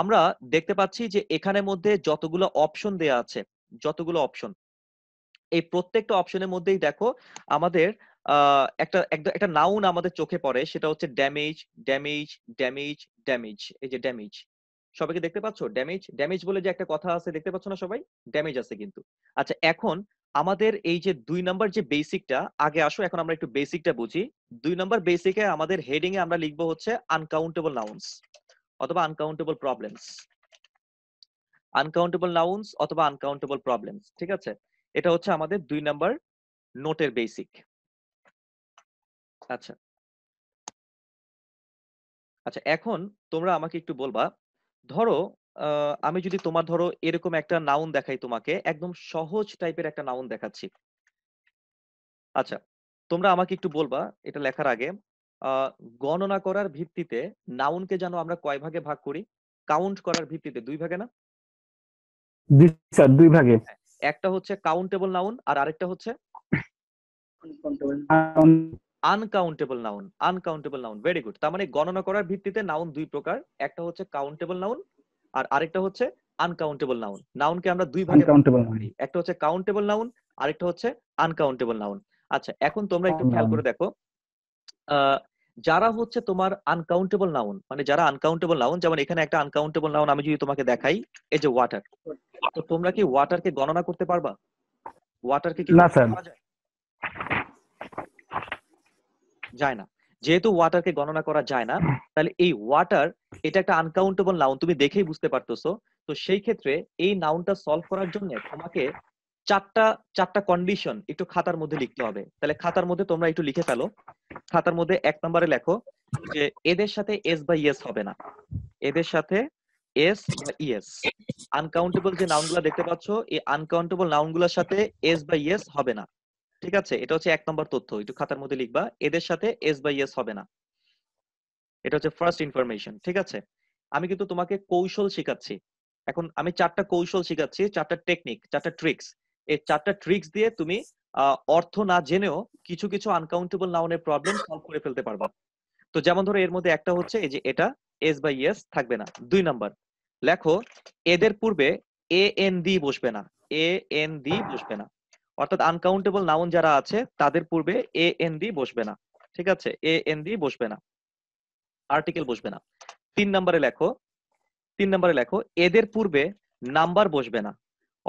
আমরা দেখতে পাচ্ছি যে এখানের মধ্যে যতগুলো অপশন দেয়া আছে যতগুলো অপশন এই প্রত্যেকটা অপশনের মধ্যেই দেখো আমাদের একটা একটা নাউন আমাদের চোখে পড়ে সেটা হচ্ছে ড্যামেজ ড্যামেজ ড্যামেজ ড্যামেজ এই যে ড্যামেজ সবাইকে দেখতে পাচ্ছো ড্যামেজ ড্যামেজ বলে যে একটা কথা আছে দেখতে পাচ্ছ না সবাই ড্যামেজ আছে কিন্তু আচ্ছা এখন আমাদের এই যে দুই নাম্বার যে বেসিকটা, আগে আসো এখন আমরা একটু বেসিকটা বুঝি। দুই নাম্বার বেসিকে আমাদের হেডিং এ আমরা লিখবো হচ্ছে আনকাউন্টেবল নাউন্স অথবা আনকাউন্টেবল প্রবলেমস, আনকাউন্টেবল নাউন্স অথবা আনকাউন্টেবল প্রবলেমস, ঠিক আছে? এটা হচ্ছে আমাদের দুই নাম্বার নোটের বেসিক। আচ্ছা আচ্ছা, এখন তোমরা আমাকে একটু বলবা, ধরো আমি যদি তোমার ধরো এরকম একটা নাউন দেখাই তোমাকে, একদম সহজ টাইপের একটা নাউন দেখাচ্ছি। আচ্ছা তোমরা আমাকে একটু বলবা এটা লেখার আগে, গণনা করার ভিত্তিতে নাউনকে জানো আমরা কয় ভাগে ভাগ করি? কাউন্ট করার ভিত্তিতে দুই ভাগে, না? দুই ভাগে, একটা হচ্ছে কাউন্টেবল নাউন আর আরেকটা হচ্ছে uncountable noun. Uncountable noun, very good. তার মানে গণনা করার ভিত্তিতে নাউন দুই প্রকার, একটা হচ্ছে কাউন্টেবল নাউন আর আরেকটা হচ্ছে আনকাউন্টেবল নাউন। নাউনকে আমরা দুই ভাগে, একটা হচ্ছে কাউন্টেবল নাউন আরেকটা হচ্ছে আনকাউন্টেবল নাউন। আচ্ছা এখন তোমরা একটু খেয়াল করে দেখো, যারা হচ্ছে তোমার আনকাউন্টেবল নাউন, মানে যারা আনকাউন্টেবল নাউন, যেমন এখানে একটা আনকাউন্টেবল নাউন আমি যদি তোমাকে দেখাই, এই যে ওয়াটার, তো তোমরা কি ওয়াটারকে গণনা করতে পারবা? ওয়াটারকে কি করা যায়? যায় না। যেহেতু ওয়াটারকে গণনা করা যায় না, তাহলে এই ওয়াটার এটা একটা আনকাউন্টেবল নাউন, তুমি দেখেই বুঝতে পারতেছো। তো সেই ক্ষেত্রে এই নাউনটা সলভ করার জন্য তোমাকে চারটা চারটা কন্ডিশন একটু খাতার মধ্যে লিখতে হবে। তাহলে খাতার মধ্যে তোমরা একটু লিখে ফেলো। খাতার মধ্যে এক নম্বরে লেখো যে এদের সাথে এস বা ইএস হবে না, এদের সাথে এস বা ইএস, আনকাউন্টেবল যে নাউনগুলা দেখতে পাচ্ছ এই আনকাউন্টেবল নাউনগুলোর সাথে এস বা ইএস হবে না, ঠিক আছে? এটা হচ্ছে এক নম্বর তথ্য, একটু খাতার মধ্যে লিখবা, এদের সাথে এস বাই এস হবে না। এটা হচ্ছে ফার্স্ট ইনফরমেশন, ঠিক আছে? আমি কিন্তু তোমাকে কৌশল শেখাচ্ছি এখন, আমি চারটা কৌশল শেখাচ্ছি, চারটা টেকনিক, চারটা ট্রিক্স। এই চারটা ট্রিক্স দিয়ে তুমি অর্থ না জেনেও কিছু কিছু আনকাউন্টেবল নাউনের প্রবলেম সলভ করে ফেলতে পারবা। তো যেমন ধরো এর মধ্যে একটা হচ্ছে এই যে এটা এস বাই এস থাকবে না। দুই নাম্বার লেখো, এদের পূর্বে এ এন ডি বসবে না, এ এন ডি বসবে না, অর্থাৎ আনকাউন্টেবল নাউন যারা আছে তাদের পূর্বে এ এন ডি বসবে না, ঠিক আছে? এ এন ডি বসবে না, আর্টিকেল বসবে না। তিন নম্বরে লেখো, তিন নম্বরে লেখো এদের পূর্বে নাম্বার বসবে না,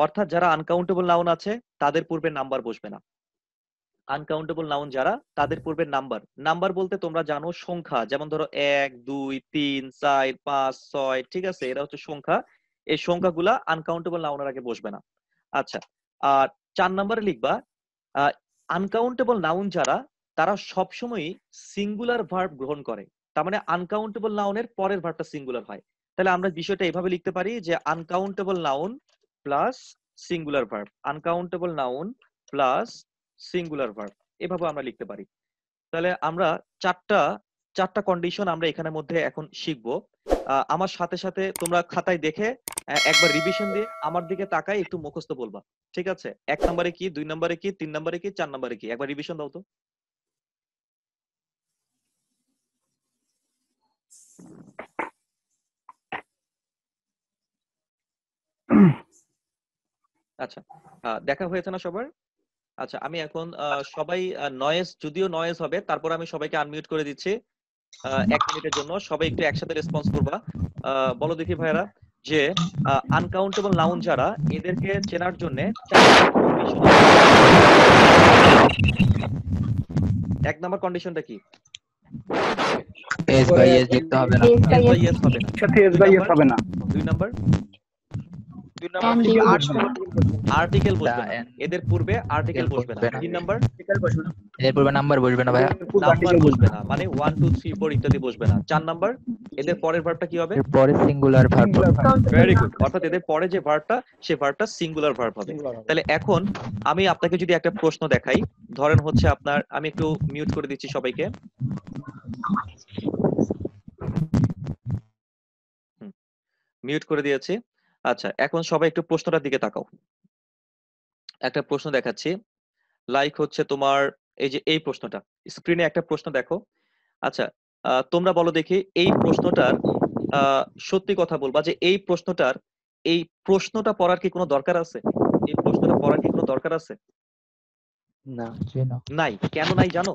অর্থাৎ যারা আনকাউন্টেবল নাউন আছে তাদের পূর্বে নাম্বার বসবে না। আনকাউন্টেবল নাউন যারা, তাদের পূর্বে নাম্বার, নাম্বার বলতে তোমরা জানো সংখ্যা, যেমন ধরো এক দুই তিন চার পাঁচ ছয়, ঠিক আছে? এরা হচ্ছে সংখ্যা, এই সংখ্যাগুলা আনকাউন্টেবল নাউনের আগে বসবে না। আচ্ছা, আর চার নম্বরে লিখবা আনকাউন্টেবল নাউন যারা, তারা সবসময় সিঙ্গুলার ভার্ব গ্রহণ করে। তার মানে আনকাউন্টেবল নাউনের পরের ভার্বটা সিঙ্গুলার হয়। তাহলে আমরা বিষয়টা এইভাবে লিখতে পারি যে uncountable noun plus singular verb, uncountable noun plus singular verb, এভাবে আমরা লিখতে পারি। তাহলে আমরা চারটা চারটা কন্ডিশন আমরা এখানের মধ্যে এখন শিখবো। আমার সাথে সাথে তোমরা খাতায় দেখে একবার রিভিশন দিয়ে আমার দিকে তাকাই, একটু মুখস্থ বলবা, ঠিক আছে? এক নম্বরে কি, দুই নম্বরে কি, তিন নম্বরে কি, চার নম্বরে কি, একবার রিভিশন দাও তো। আচ্ছা দেখা হয়েছে না সবার? আচ্ছা আমি এখন সবাই নয়েজ, যদিও নয়েজ হবে, তারপর আমি সবাইকে আনমিউট করে দিচ্ছি এক মিনিটের জন্য। সবাই একটু একসাথে রেসপন্স করবা। বলো দেখি ভাইরা, যে আনকাউন্টেবল নাউন যারা, এদেরকে চেনার জন্য এক নাম্বার কন্ডিশনটা কি? এস বাই এস দেখতে হবে না, এস বাই এস হবে না, সাথে এস বাই এস হবে না। দুই নাম্বার, দুই নাম্বার আর্টিকেল বসবে না, এদের পূর্বে আর্টিকেল বসবে না। তিন নাম্বার এদের পূর্বে নাম্বার বসবে না, ভাই নাম্বার বসবে না, মানে ওয়ান টু থ্রি ফোর ইত্যাদি বসবে না। চার নাম্বার এদের পরের ভার্বটা কি হবে? পরে সিঙ্গুলার ভার্ব। ভেরি গুড, অর্থাৎ এদের পরে যে ভার্বটা, সেই ভার্বটা সিঙ্গুলার ভার্ব হবে। তাহলে এখন আমি আপনাকে যদি একটা প্রশ্ন দেখাই, ধরেন হচ্ছে আপনার, আমি একটু মিউট করে দিচ্ছি সবাইকে। মিউট করে দিয়েছি। আচ্ছা এখন সবাই একটু প্রশ্নটার দিকে তাকাও। একটা প্রশ্ন দেখাচ্ছি, লাইক হচ্ছে তোমার এই যে এই প্রশ্নটা, স্ক্রিনে একটা প্রশ্ন দেখো। আচ্ছা তোমরা বলো দেখি এই প্রশ্নটার, সত্যি কথা বলবা যে এই প্রশ্নটার, এই প্রশ্নটা পড়ার কি কোনো দরকার আছে? এই প্রশ্নটা পড়ার কি কোনো দরকার আছে? না, নাই। কেন নাই জানো?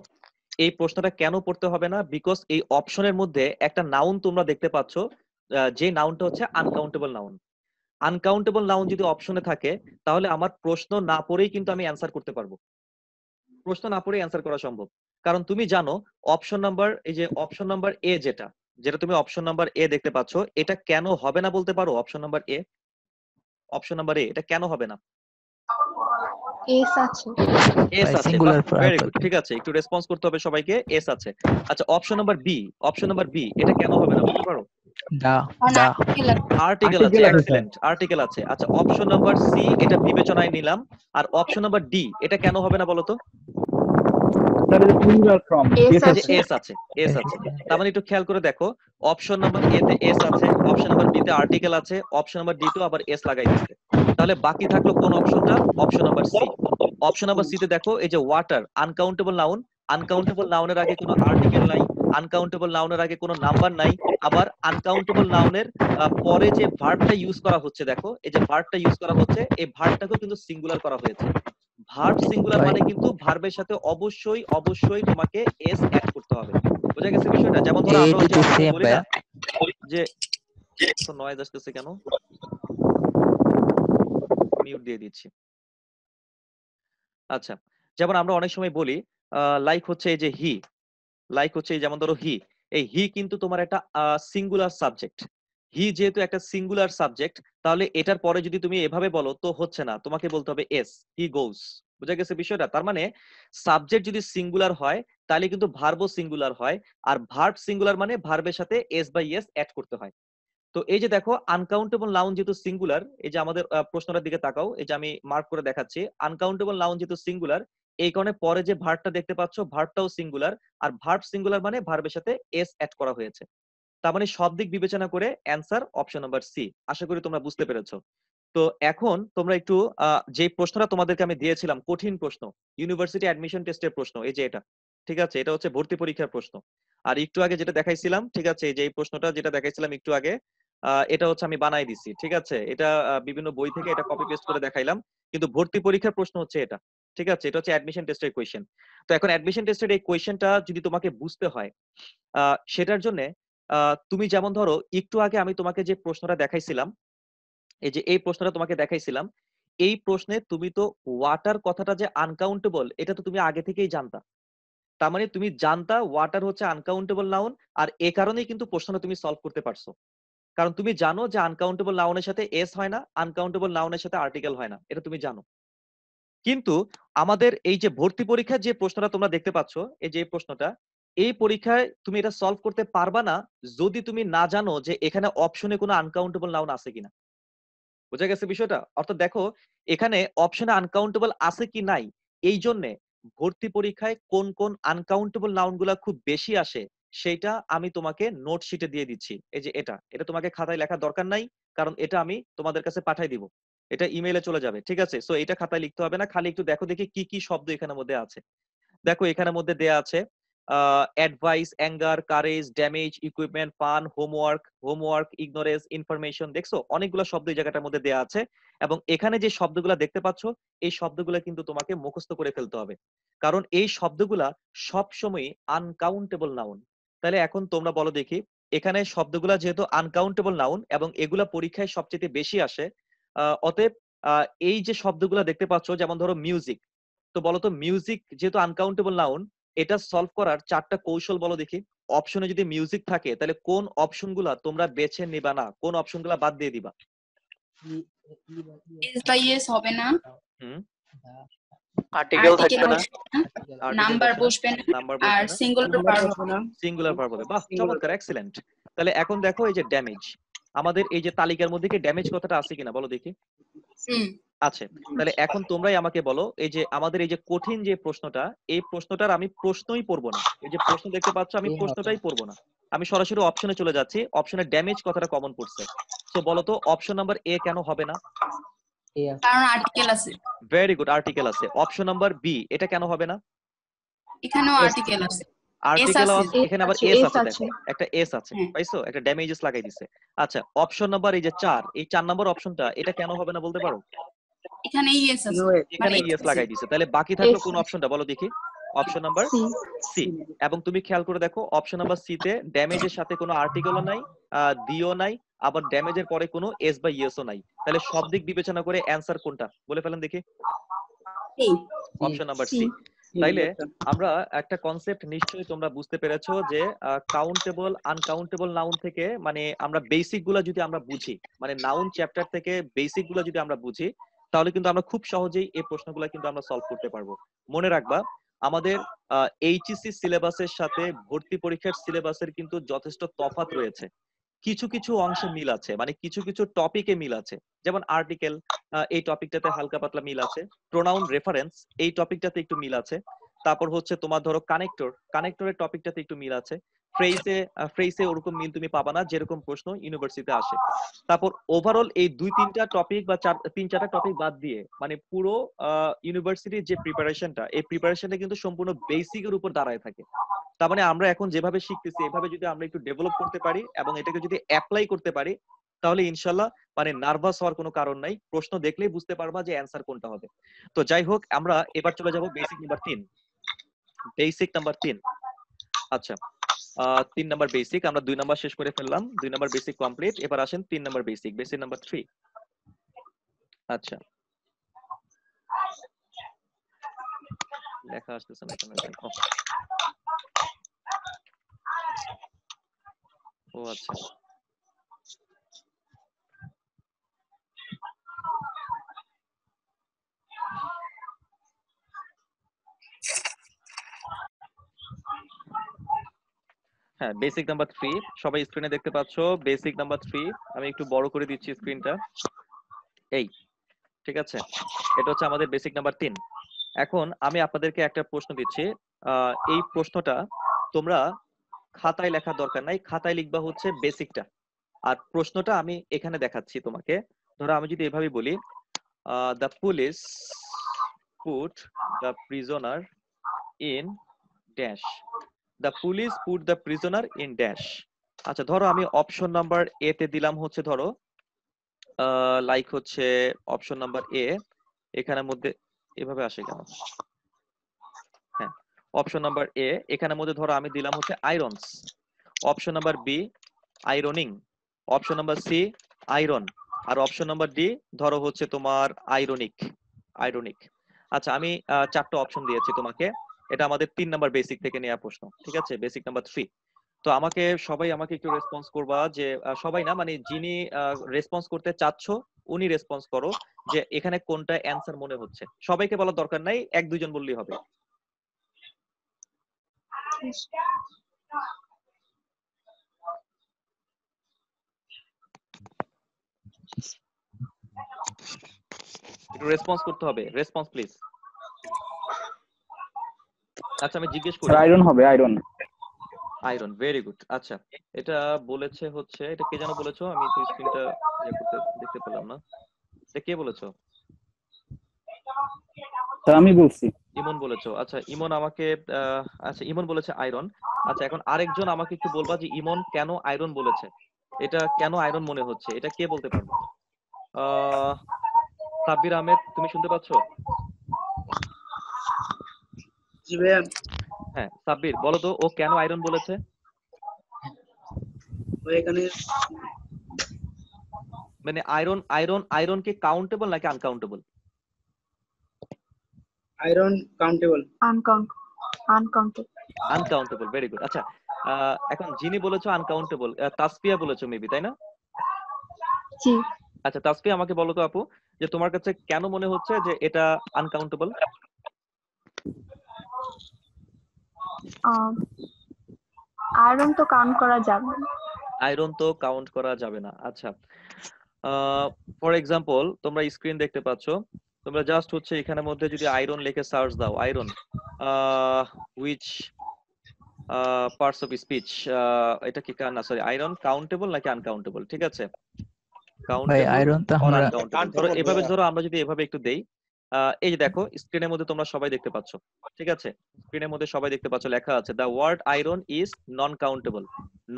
এই প্রশ্নটা কেন পড়তে হবে না? বিকজ এই অপশনের মধ্যে একটা নাউন তোমরা দেখতে পাচ্ছ, যে নাউনটা হচ্ছে আনকাউন্টেবল নাউন। আনকাউন্টেবল নাউন যদি অপশনে থাকে তাহলে আমার প্রশ্ন না পড়েই কিন্তু আমি অ্যানসার করতে পারবো, প্রশ্ন না পড়ে অ্যানসার করা সম্ভব। কারণ তুমি জানো অপশন নাম্বার এই যে অপশন নাম্বার এ যেটা যেটা তুমি অপশন নাম্বার এ দেখতে পাচ্ছ এটা কেন হবে না বলতে পারো? Option number A option number A এটা কেন হবে না? এস আছে, এস আছে, ভেরি গুড, ঠিক আছে, একটু রেসপন্স করতে হবে সবাইকে, এস আছে। আচ্ছা option number B option number B এটা কেন হবে না বলতে পারো? দা দা আর্টিকেল আছে, এক্সেলেন্ট, আর্টিকেল আছে। আচ্ছা অপশন নাম্বার সি এটা বিবেচনায় নিলাম, আর অপশন নাম্বার ডি এটা কেন হবে না বলো তো? তার মানে একটু খেয়াল করে দেখো অপশন নাম্বার এ তে এস আছে, অপশন নাম্বার বি তে আর্টিকেল আছে, অপশন নাম্বার ডি তে আবার এস লাগাই দিয়েছে, তাহলে বাকি থাকলো কোন অপশনটা? Option number C. Option number C তে দেখো এই যে ওয়াটার আনকাউন্টেবল নাউন, আনকাউন্টেবল নাউনের আগে কোনো আর্টিকেল নাই, আনকাউন্টেবল নাউনের আগে কোনো নাম্বার নাই, আবার আনকাউন্টেবল নাউনের পরে যে ভার্বটা ইউজ করা হচ্ছে দেখো এই যে ভার্বটা ইউজ করা হচ্ছে এই ভার্বটাকেও কিন্তু সিঙ্গুলার করা হয়েছে। ভার্ব সিঙ্গুলার মানে কিন্তু ভার্বের সাথে অবশ্যই অবশ্যই তোমাকে এস অ্যাড করতে হবে, বুঝা গেছে বিষয়টা? যেমন ধরো আমরা বলি না যে তো নয়েজ আসছে কেন, মিউট দিয়ে দিচ্ছি। আচ্ছা যেমন আমরা অনেক সময় বলি লাইক হচ্ছে এই যে হি, লাইক হচ্ছে যেমন ধরো হি, এই হি কিন্তু তোমার একটা সিঙ্গুলার সাবজেক্ট, হি যেহেতু একটা সিঙ্গুলার সাবজেক্ট তাহলে এটার পরে যদি তুমি এভাবে বলো তো হচ্ছে না, তোমাকে বলতে হবে এস হি গোস, বুঝা গেছে বিষয়টা? তার মানে সাবজেক্ট যদি সিঙ্গুলার হয় তাহলে কিন্তু ভার্বও সিঙ্গুলার হয়, আর ভার্ব সিঙ্গুলার মানে ভার্বের সাথে এস বাই এস অ্যাড করতে হয়। তো এই যে দেখো আনকাউন্টেবল নাউন যেহেতু সিঙ্গুলার, এই যে আমাদের প্রশ্নটার দিকে তাকাও, এই যে আমি মার্ক করে দেখাচ্ছি, আনকাউন্টেবল নাউন যেহেতু সিঙ্গুলার এই কারণে পরে যে ভার্বটা দেখতে পাচ্ছ ভার্বটাও সিঙ্গুলার, আর ভার্ব সিঙ্গুলার মানে ভার্বের সাথে এস অ্যাড করা হয়েছে। তার মানে সব দিক বিবেচনা করে অ্যান্সার অপশন নাম্বার সি। আশা করি তোমরা বুঝতে পেরেছো। তো এখন তোমরা একটু যে প্রশ্নটা তোমাদেরকে আমি দিয়েছিলাম কঠিন প্রশ্ন, ইউনিভার্সিটি অ্যাডমিশন টেস্টের প্রশ্ন, এই যে এটা, ঠিক আছে, এটা হচ্ছে ভর্তি পরীক্ষার প্রশ্ন। আর একটু আগে যেটা দেখাইছিলাম, ঠিক আছে, যে এই প্রশ্নটা যেটা দেখাইছিলাম একটু আগে আহ এটা হচ্ছে আমি বানাই দিছি, ঠিক আছে, এটা বিভিন্ন বই থেকে এটা কপি পেস্ট করে দেখাইলাম, কিন্তু ভর্তি পরীক্ষার প্রশ্ন হচ্ছে এটা, ঠিক আছে, এটা হচ্ছে অ্যাডমিশন টেস্টের কোয়েশ্চেন। তো এখন অ্যাডমিশন টেস্টের এই কোয়েশ্চেনটা যদি তোমাকে বুঝতে হয় আহ সেটার জন্য তুমি যেমন ধরো একটু আগে আমি তোমাকে যে প্রশ্নটা দেখাইছিলাম এই যে এই প্রশ্নটা তোমাকে দেখাইছিলাম, এই প্রশ্নে তুমি তো ওয়াটার কথাটা যে আনকাউন্টেবল এটা তো তুমি আগে থেকেই জানতা, তার মানে তুমি জানতা ওয়াটার হচ্ছে আনকাউন্টেবল নাউন, আর এ কারণেই কিন্তু প্রশ্নটা তুমি সলভ করতে পারছো, কারণ তুমি জানো যে আনকাউন্টেবল নাউনের সাথে এস হয় না, আনকাউন্টেবল নাউনের সাথে আর্টিকেল হয় না, এটা তুমি জানো। কিন্তু আমাদের এই যে ভর্তি পরীক্ষার যে প্রশ্নটা তোমরা দেখতে পাচ্ছ এই যে প্রশ্নটা, এই পরীক্ষায় তুমি এটা সলভ করতে পারবা না যদি তুমি না জানো যে এখানে অপশনে কোনো আনকাউন্টেবল নাউন আছে কিনা, বুঝা গেছে বিষয়টা? অর্থাৎ দেখো এখানে অপশনে আনকাউন্টেবল আছে কি নাই, এই জন্যে ভর্তি পরীক্ষায় কোন কোন আনকাউন্টেবল নাউনগুলা খুব বেশি আসে সেটা আমি তোমাকে নোট শিটে দিয়ে দিচ্ছি। এই যে এটা এটা তোমাকে খাতায় লেখা দরকার নাই, কারণ এটা আমি তোমাদের কাছে পাঠাই দিব, এটা ইমেইলে চলে যাবে, ঠিক আছে? সো এটা খাতায় লিখতে হবে না, খালি একটু দেখো দেখি কি কি শব্দ এখানের মধ্যে আছে। দেখো এখানের মধ্যে দেয়া আছে advice, anger, courage, damage, equipment, fun, homework, homework ignorance, information, দেখছো অনেকগুলো শব্দ এই জায়গাটার মধ্যে দেয়া আছে, এবং এখানে যে শব্দগুলো দেখতে পাচ্ছ এই শব্দগুলো কিন্তু তোমাকে মুখস্থ করে ফেলতে হবে, কারণ এই শব্দগুলা সবসময় আনকাউন্টেবল নাউন। তাহলে এখন তোমরা বলো দেখি এখানে শব্দগুলা যেহেতু আনকাউন্টেবল নাউন এবং এগুলা পরীক্ষায় সবচেয়ে বেশি আসে, আহ অতএব এই যে শব্দগুলা দেখতে পাচ্ছ যেমন ধরো মিউজিক, তো বলো তো মিউজিক যেহেতু আনকাউন্টেবল নাউন এটা সলভ করার চারটা কৌশল বলো দেখি। অপশনে যদি মিউজিক থাকে তাহলে কোন অপশনগুলা তোমরা বেছে নিবা না, কোন অপশনগুলা বাদ দিয়ে দিবা? এস বাই এস হবে না, হুম, আর্টিকেল থাকবে না, নাম্বার বসবে না, আর সিঙ্গুলার ভার্ব হবে না, সিঙ্গুলার ভার্ব হবে। বাহ চমৎকার, এক্সেলেন্ট। তাহলে এখন দেখো এই যে ড্যামেজ, আমাদের এই যে তালিকার মধ্যে কি ড্যামেজ কথাটা আছে কিনা বলো দেখি? হুম, আছে। তাহলে এখন তোমরাই আমাকে বলো এই যে আমাদের এই যে কঠিন যে প্রশ্নটা, এই প্রশ্নটার আমি প্রশ্নই পড়বো না, এই যে প্রশ্ন দেখতে পাচ্ছ আমি প্রশ্নটাই পড়বো না, আমি সরাসরি অপশনে চলে যাচ্ছি। অপশনে ড্যামেজ কথাটা কমন পড়ছে, তো বলো তো অপশন নাম্বার এ কেন হবে না? কারণ আর্টিকেল আছে, ভেরি গুড, আর্টিকেল আছে। অপশন নাম্বার বি এটা কেন হবে না? এখানেও আর্টিকেল আছে, আর্টিকেল আছে, এখানে আবার এস আছে, দেখো একটা এস আছে, পাইছো, একটা ড্যামেজেস লাগাই দিয়েছে। আচ্ছা অপশন নাম্বার এই যে চার, এই চার নাম্বার অপশনটা এটা কেন হবে না বলতে পারো? এখানে ইএস আছে, এখানে ইএস লাগাই দিয়েছে, তাহলে বাকি থাকলো কোন অপশনটা বলো দেখি? Option number C. এবং তুমি খেয়াল করে দেখো অপশন নাম্বার সি তে ড্যামেজের সাথে কোনো আর্টিকেলও নাই, দিও নাই, আবার ড্যামেজের পরে কোনো এস বা ইএসও নাই। তাহলে সব দিক বিবেচনা করে অ্যানসার কোনটা বলে ফেলেন দেখি। Option number C. তাইলে আমরা একটা কনসেপ্ট নিশ্চয়ই তোমরা বুঝতে পেরেছো যে কাউন্টেবল আনকাউন্টেবল নাউন থেকে মানে আমরা বেসিক গুলা যদি আমরা বুঝি, মানে নাউন চ্যাপ্টার থেকে বেসিক গুলা যদি আমরা বুঝি তাহলে কিন্তু আমরা খুব সহজেই এই প্রশ্নগুলো কিন্তু আমরা সলভ করতে পারবো। মনে রাখবা আমাদের এইচএসসি সিলেবাসের সাথে ভর্তি পরীক্ষার সিলেবাসের কিন্তু যথেষ্ট তফাৎ রয়েছে। কিছু কিছু অংশে মিল আছে, মানে কিছু কিছু টপিকে মিল আছে, যেমন আর্টিকেল এই টপিকটাতে হালকা পাতলা মিল আছে, প্রোনাউন রেফারেন্স এই টপিকটাতে একটু মিল আছে, তারপর হচ্ছে তোমার ধরো কানেক্টর, কানেক্টরের টপিকটাতে একটু মিল আছে, ফ্রেজে ফ্রেজে ওরকম মিল তুমি পাবা না যেরকম প্রশ্ন ইউনিভার্সিটিতে আসে। তারপর ওভারঅল এই দুই তিনটা টপিক বা চার তিন চারটা টপিক বাদ দিয়ে মানে পুরো ইউনিভার্সিটির যে প্রিপারেশনটা, এই প্রিপারেশনটা কিন্তু সম্পূর্ণ বেসিকের উপর দাঁড়ায় থাকে। তার মানে আমরা এখন যেভাবে শিখতেছি এভাবে যদি আমরা একটু ডেভেলপ করতে পারি এবং এটাকে যদি অ্যাপ্লাই করতে পারি তাহলে ইনশাল্লাহ মানে নার্ভাস হওয়ার কোনো কারণ নাই, প্রশ্ন দেখলেই বুঝতে পারবা যে অ্যান্সার কোনটা হবে। তো যাই হোক আমরা এবার চলে যাব বেসিক নাম্বার তিন। বেসিক নাম্বার তিন, আচ্ছা তিন নাম্বার বেসিক আমরা দুই নাম্বার শেষ করে ফেললাম, দুই নাম্বার বেসিক কমপ্লিট। এবার আসেন তিন number basic, basic number three. আচ্ছা লেখা আসতেছে না কেন? ও আচ্ছা হ্যাঁ, বেসিক নাম্বার থ্রি সবাই স্ক্রিনে দেখতে পাচ্ছ। বেসিক নাম্বার থ্রি আমি একটু বড় করে দিচ্ছি স্ক্রিনটা, এই ঠিক আছে, এটা হচ্ছে আমাদের বেসিক নাম্বার তিন। এখন আমি আপনাদেরকে একটা প্রশ্ন দিচ্ছি, এই প্রশ্নটা তোমরা খাতায় লেখার দরকার নাই, খাতায় লিখবা হচ্ছে বেসিকটা, আর প্রশ্নটা আমি এখানে দেখাচ্ছি তোমাকে। ধরো আমি যদি এভাবে বলি the police put the prisoner in dash, the police put the prisoner in dash. আচ্ছা ধরো আমি অপশন নাম্বার এ তে দিলাম হচ্ছে ধরো লাইক হচ্ছে অপশন নাম্বার এ, এখানের মধ্যে এভাবে আসে কেন? হ্যাঁ অপশন নাম্বার এ, এখানের মধ্যে ধরো আমি দিলাম হচ্ছে irons, option number B ironing, option number C iron, আর অপশন নাম্বার ডি ধরো হচ্ছে তোমার আয়রনিক, আয়রনিক। আচ্ছা আমি চারটা অপশন দিয়েছি তোমাকে, এটা আমাদের তিন নাম্বার বেসিক থেকে নেওয়া প্রশ্ন, ঠিক আছে বেসিক নাম্বার থ্রি। তো আমাকে সবাই আমাকে একটু রেসপন্স করবা, যে সবাই না মানে যিনি রেসপন্স করতে চাচ্ছ উনি রেসপন্স করো যে এখানে কোনটা অ্যান্সার মনে হচ্ছে। সবাইকে বলার দরকার নাই, এক দুজন বললেই হবে। একটু রেসপন্স করতে হবে, রেসপন্স প্লিজ। আচ্ছা আমি জিজ্ঞেস করি, আয়রন হবে, আয়রন, আয়রন, ভেরি গুড। আচ্ছা এটা বলেছে হচ্ছে, এটা কে জানো বলেছো? আমি তো স্ক্রিনটা দেখতে পেলাম না, এটা কে বলেছো? আমি বলছি, ইমন বলেছো। আচ্ছা ইমন আমাকে, আচ্ছা ইমন বলেছে আয়রন। আচ্ছা এখন আরেকজন আমাকে একটু বলবা যে ইমন কেন আয়রন বলেছে, এটা কেন আয়রন মনে হচ্ছে, এটা কে বলতে পারবে? আহ সাব্বির আহমেদ তুমি শুনতে পাচ্ছ? হ্যাঁ সাব্বির বলো তো ও কেন আয়রন বলেছে। মানে আয়রন, আয়রন আয়রন কি কাউন্টেবল নাকি uncountable? Iron countable, uncountable, uncountable, very good. আচ্ছা এখন যিনি বলেছো আনকাউন্টেবল, তাসফিয়া বলেছো মেবি, তাই না? জি। আচ্ছা তাসফিয়া আমাকে বলো তো আপু যে তোমার কাছে কেন মনে হচ্ছে যে এটা আনকাউন্টেবল? আয়রন তো কাউন্ট করা যাবে না, আয়রন তো কাউন্ট করা যাবে না। আচ্ছা ফর এক্সাম্পল তোমরা স্ক্রিন দেখতে পাচ্ছ, তোমরা জাস্ট হচ্ছে এখানের মধ্যে যদি আয়রন লিখে সার্চ দাও, iron which parts of speech, এটা কি না সরি আয়রন কাউন্টেবল নাকি আনকাউন্টেবল, ঠিক আছে কাউন্টেবল আয়রন। তো আমরা ধরো এভাবে, ধরো আমরা যদি এভাবে একটু দেই, এই যে দেখো স্ক্রিনের মধ্যে তোমরা সবাই দেখতে পাচ্ছ, ঠিক আছে স্ক্রিনের মধ্যে সবাই দেখতে পাচ্ছ লেখা আছে the word iron is non countable.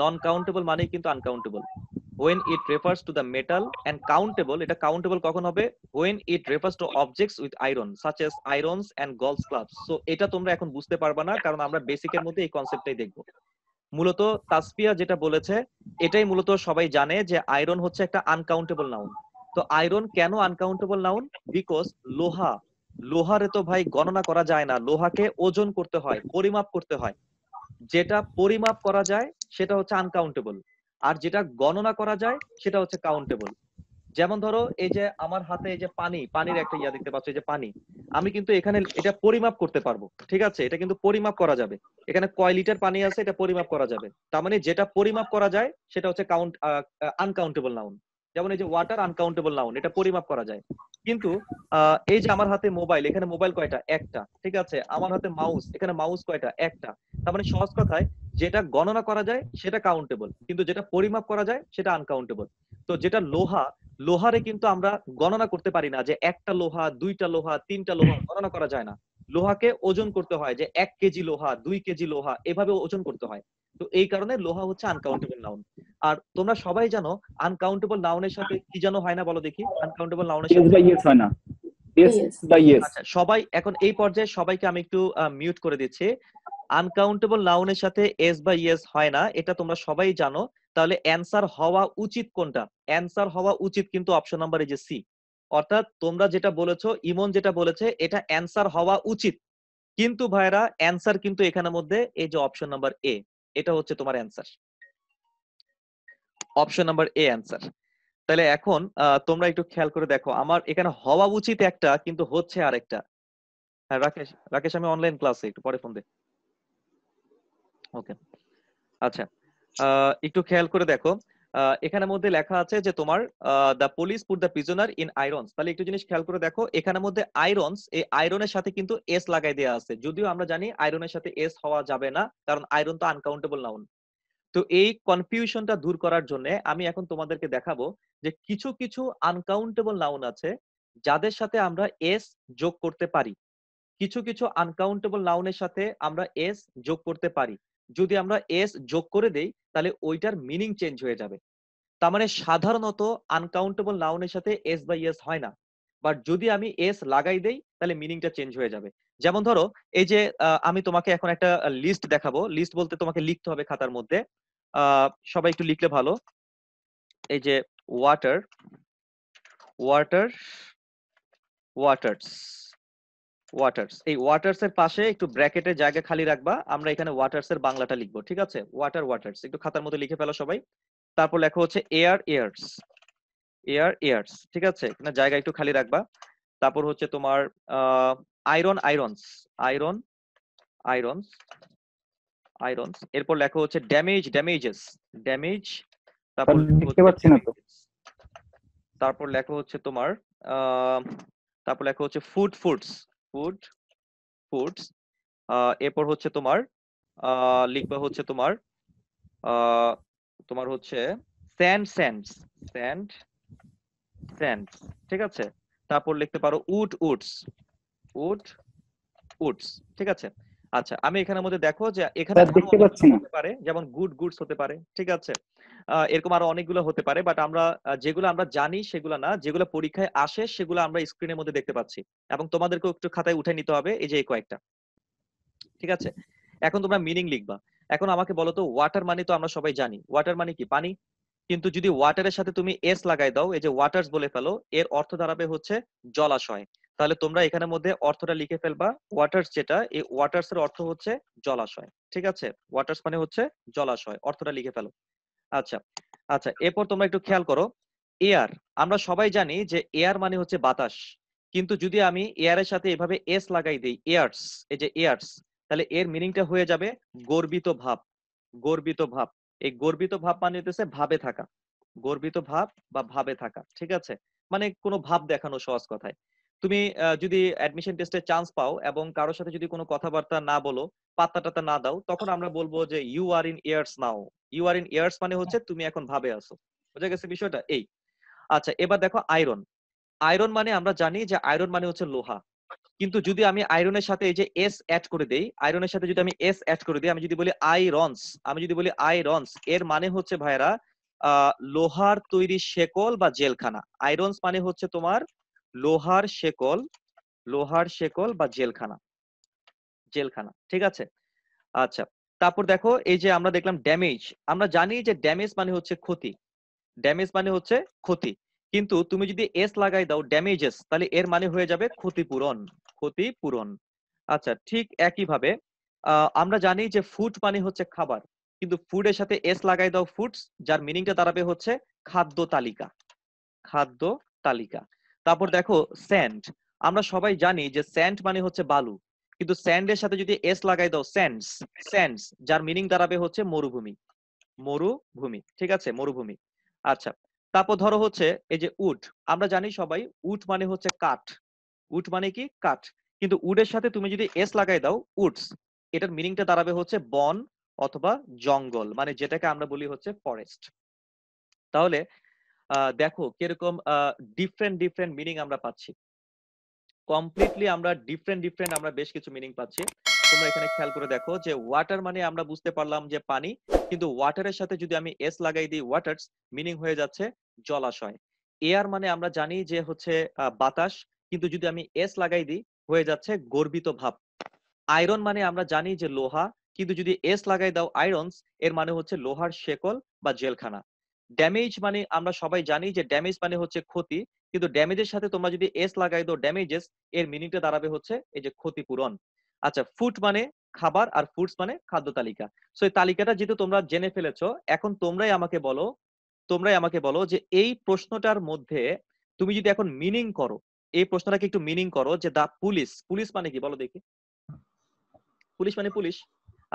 Non countable মানে কিন্তু uncountable, when it refers to the metal, and countable, it countable কখন হবে when it refers to objects with iron such as irons and golf clubs. So এটা তোমরা এখন বুঝতে পারবা না কারণ আমরা বেসিক এর মধ্যে এই কনসেপ্টটাই দেখব। মূলত তাসফিয়া যেটা বলেছে এটাই মূলত সবাই জানে যে আয়রন হচ্ছে একটা আনকাউন্টেবল নাউন। তো আয়রন কেন আনকাউন্টেবল নাউন? বিকজ লোহা, লোহারে তো ভাই গণনা করা যায় না, লোহাকে ওজন করতে হয়, পরিমাপ করতে হয়। যেটা পরিমাপ করা যায় সেটা হচ্ছে আনকাউন্টেবল, আর যেটা গণনা করা যায় সেটা হচ্ছে কাউন্টেবল। যেমন ধরো এই যে আমার হাতে এই যে পানি, পানির একটা ইয়া দেখতে পাচ্ছ, এই যে পানি, আমি কিন্তু এখানে এটা পরিমাপ করতে পারবো, ঠিক আছে? এটা কিন্তু পরিমাপ করা যাবে, এখানে কয় লিটার পানি আছে এটা পরিমাপ করা যাবে। তার মানে যেটা পরিমাপ করা যায় সেটা হচ্ছে কাউন্ট আনকাউন্টেবল নাউন। যেমন এই যে ওয়াটার আনকাউন্টেবল নাউন, এটা পরিমাপ করা যায়। কিন্তু আহ এই যে আমার হাতে মোবাইল, এখানে মোবাইল কয়টা? একটা, ঠিক আছে? আমার হাতে মাউস, এখানে মাউস কয়টা? একটা। তার মানে সহজ কথায় যেটা গণনা করা যায় সেটা কাউন্টেবল, কিন্তু যেটা পরিমাপ করা যায় সেটা আনকাউন্টেবল। তো যেটা লোহা, লোহারে কিন্তু আমরা গণনা করতে পারি না যে একটা লোহা, দুইটা লোহা, তিনটা লোহা, গণনা করা যায় না। লোহাকে ওজন করতে হয় যে এক কেজি লোহা, দুই কেজি লোহা, এভাবে ওজন করতে হয়। তো এই কারণে লোহা হচ্ছে আনকাউন্টেবল নাউন। আর তোমরা সবাই জানো আনকাউন্টেবল নাউনের সাথে কি জানো হয় না, বলো দেখি আনকাউন্টেবল নাউনের সাথে ইয়েস হয় না? Yes by yes. আচ্ছা সবাই এখন এই পর্যায়ে সবাইকে আমি একটু মিউট করে দিচ্ছি। আনকাউন্টেবল নাউনের সাথে এস বাই ইয়েস হয় না, এটা তোমরা সবাই জানো। তাহলে অ্যান্সার হওয়া উচিত কোনটা? অ্যান্সার হওয়া উচিত কিন্তু অপশন নাম্বার এই যে সি, অর্থাৎ তোমরা যেটা বলেছো, ইমন যেটা বলেছে এটা অ্যান্সার হওয়া উচিত। কিন্তু ভাইরা অ্যান্সার কিন্তু এখানের মধ্যে এই যে অপশন নাম্বার এ, এটা হচ্ছে তোমার answer, option number A answer. তাহলে এখন তোমরা একটু খেয়াল করে দেখো, আমার এখানে হওয়া উচিত একটা কিন্তু হচ্ছে আরেকটা। হ্যাঁ রাকেশ, রাকেশ আমি অনলাইন ক্লাসে, একটু পরে ফোন দে। ওকে আচ্ছা একটু খেয়াল করে দেখো, এখানে মধ্যে লেখা আছে যে তোমার the police put the prisoner in irons. তাহলে একটু জিনিস খেয়াল করে দেখো, এখানে মধ্যে আয়রনস, এই আয়রনের সাথে কিন্তু এস লাগাই দেয়া আছে। যদিও আমরা জানি আয়রনের সাথে এস হওয়া যাবে না কারণ আয়রন তো আনকাউন্টেবল নাউন। তো এই কনফিউশনটা দূর করার জন্য আমি এখন তোমাদেরকে দেখাবো যে কিছু কিছু আনকাউন্টেবল নাউন আছে যাদের সাথে আমরা এস যোগ করতে পারি, কিছু কিছু আনকাউন্টেবল নাউনের সাথে আমরা এস যোগ করতে পারি। যদি আমরা এস যোগ করে দেই তাহলে ওইটার মিনিং চেঞ্জ হয়ে যাবে। তার মানে সাধারণত আনকাউন্টেবল নাউনের সাথে এস বাই এস হয় না, বাট যদি আমি এস লাগাই দেই তাহলে মিনিংটা চেঞ্জ হয়ে যাবে। যেমন ধরো এই যে আমি তোমাকে এখন একটা লিস্ট দেখাবো, লিস্ট বলতে তোমাকে লিখতে হবে খাতার মধ্যে, আহ সবাই একটু লিখলে ভালো। এই যে ওয়াটার, ওয়াটার, ওয়াটার্স, ওয়াটার্স, এই ওয়াটার্স এর পাশে একটু ব্র্যাকেটের জায়গা খালি রাখবা, আমরা এখানে ওয়াটার্স এর বাংলাটা লিখবো, ঠিক আছে? ওয়াটার, ওয়াটার্স, একটু খাতার মধ্যে লিখে ফেলো সবাই। তারপর লেখা হচ্ছে এয়ার, এয়ার্স, এয়ার, এয়ার্স, ঠিক আছে? এখানে জায়গা একটু খালি রাখবা। তারপর হচ্ছে তোমার ah iron, irons, iron, irons, irons. এরপর লেখা হচ্ছে ড্যামেজ, ড্যামেজেস, ড্যামেজ। তারপর দেখতে পাচ্ছি না তো। তারপর লেখা হচ্ছে তোমার আহ তারপর লেখা হচ্ছে ফুড, ফুডস, ফুড, ফুডস। এরপর হচ্ছে তোমার আহ লিখবা হচ্ছে তোমার আহ তোমার হচ্ছে স্যান্ড, স্যান্ডস, স্যান্ড, স্যান্ডস, ঠিক আছে? তারপর লিখতে পারো উড, উডস, উড, উডস, ঠিক আছে? আচ্ছা আমি এখানের মধ্যে দেখো যে এখানে দেখতে পাচ্ছি হতে পারে, যেমন গুড, গুডস হতে পারে, ঠিক আছে? এরকম আরো অনেকগুলো হতে পারে, বাট আমরা যেগুলো আমরা জানি সেগুলো না, যেগুলো পরীক্ষায় আসে সেগুলো আমরা স্ক্রিনের মধ্যে দেখতে পাচ্ছি, এবং তোমাদেরকেও একটু খাতায় উঠে নিতে হবে এই যে কয়েকটা, ঠিক আছে? এখন তোমরা মিনিং লিখবা। এখন আমাকে বলো তো ওয়াটার মানে তো আমরা সবাই জানি, ওয়াটার মানে কি? পানি। কিন্তু যদি ওয়াটারের সাথে তুমি এস লাগাই দাও, এই যে ওয়াটার্স বলে ফেলো, এর অর্থ দাঁড়াবে হচ্ছে জলাশয়। তাহলে তোমরা এখানের মধ্যে অর্থটা লিখে ফেলবা, ওয়াটার্স যেটা, এই ওয়াটার্স এর অর্থ হচ্ছে জলাশয়, ঠিক আছে? ওয়াটার্স মানে হচ্ছে জলাশয়, অর্থটা লিখে ফেলো। আচ্ছা আচ্ছা এরপর তোমরা একটু খেয়াল করো, এয়ার, আমরা সবাই জানি যে এয়ার মানে হচ্ছে বাতাস। কিন্তু যদি আমি এয়ারের সাথে এভাবে এস লাগাই দিই, এয়ার্স, এই যে এয়ার্স, তাহলে এর মিনিংটা হয়ে যাবে গর্বিত ভাব, গর্বিত ভাব। এই গর্বিত ভাব মানে হচ্ছে ভাবে থাকা, গর্বিত ভাব বা ভাবে থাকা, ঠিক আছে? মানে কোনো ভাব দেখানো, সহজ কথায়। তুমি যদি অ্যাডমিশন টেস্টে চান্স পাও এবং কারোর সাথে যদি কোনো কথাবার্তা না বলো, পাত্তাটাতা না দাও, তখন আমরা বলবো যে you are in years now. You are in years মানে হচ্ছে তুমি এখন ভাবে আসো, বুঝা গেছে বিষয়টা এই? আচ্ছা এবার দেখো আয়রন, আয়রন মানে আমরা জানি যে আয়রন মানে হচ্ছে লোহা। কিন্তু যদি আমি আয়রনের সাথে এই যে এস অ্যাড করে দেই, আয়রনের সাথে যদি আমি এস অ্যাড করে দিই, আমি যদি বলি আয়রনস, আমি যদি বলি আয়রনস, এর মানে হচ্ছে ভাইরা लोहार तैरी शेकल बा जेलखाना आयरन्स माने होच्छे तुम्हार लोहार शेकल लोहार शेकल बा जेलखाना जेलखाना ठीक आछे। अच्छा तारपर देखो ए जे आमरा देखलाम डैमेज आमरा जानी जे डैमेज माने होच्छे क्षति डैमेज माने होच्छे क्षति किन्तु तुमी यदि एस लागाई दाओ डैमेजेस ताहले एर माने होये जाबे क्षतिपूरण क्षतिपूरण। अच्छा ठीक एकई भावे आमरा जानी जे फूड माने होच्छे खाबार किन्तु फूडेर साथे एस लागाई दाओ फूड्स जार मीनिंगटा दाड़ाबे होच्छे खाद्य तालिका खाद्य तालिका। तारपर देखो सैंड आमरा सबाई जानी जे सैंड माने होच्छे बालू किन्तु सैंडेर साथे यदि एस लागाई दाओ सैंड्स सैंड्स जार मीनिंग दाड़ाबे होच्छे मरुभूमि मरुभूमि ठीक आछे मरुभूमि। अच्छा तारपर धरो होच्छे ए जे उड आमरा जानी सबाई उड माने होच्छे काठ उड माने कि काठ किन्तु उडेर साथे तुमि यदि एस लागाई दाओ उड्स एटार मीनिंगटा दाड़ाबे होच्छे बन अथवा जंगल माने जेटाके आमरा बोली होच्छे फरेस्ट। ताहले देखो किरकम डिफरेंट डिफरेंट मीनिंग आमरा पाচ্ছি कमप्लीटली आमरा डिफरेंट डिफरेंट आमरा বেশ কিছু मीनिंग পাচ্ছি। তোমরা এখানে খেয়াল করে দেখো যে ওয়াটার মানে আমরা বুঝতে পারলাম যে পানি কিন্তু ওয়াটারের সাথে যদি আমি এস লাগাই দিই ওয়াটারস মিনিং হয়ে যাচ্ছে জলাশয়। এয়ার মানে আমরা জানি যে হচ্ছে বাতাস কিন্তু যদি আমি এস লাগাই দিই হয়ে যাচ্ছে গর্বিত ভাব। আয়রন মানে আমরা জানি যে লোহা किन्तु जो एस लागाई दाओ आयरन्स एर माने होच्छे लोहार शेकल बा जेलखाना। डैमेज माने आमरा सबाई जानी जे डैमेज माने होच्छे क्षति किन्तु डैमेजेर साथे तोमरा जोदि एस लागाई दाओ डैमेजेस एर मीनिंगटा दाड़ाबे होच्छे एई जे क्षतिपूरण। अच्छा फूड माने खाबार और फूड्स माने खाद्य तालिका सो एई तालिकाटा जेहेतु तोमरा जेने फेलेछो एखन तोमराई आमाके बोलो तोमराई आमाके बोलो जे एई प्रश्नटार मध्ये तुमि जोदि एखन मीनिंग करो एई प्रश्नटाके एकटु मीनिंग करो जे दा पुलिस पुलिस माने कि बोलो देखि पुलिस माने पुलिस।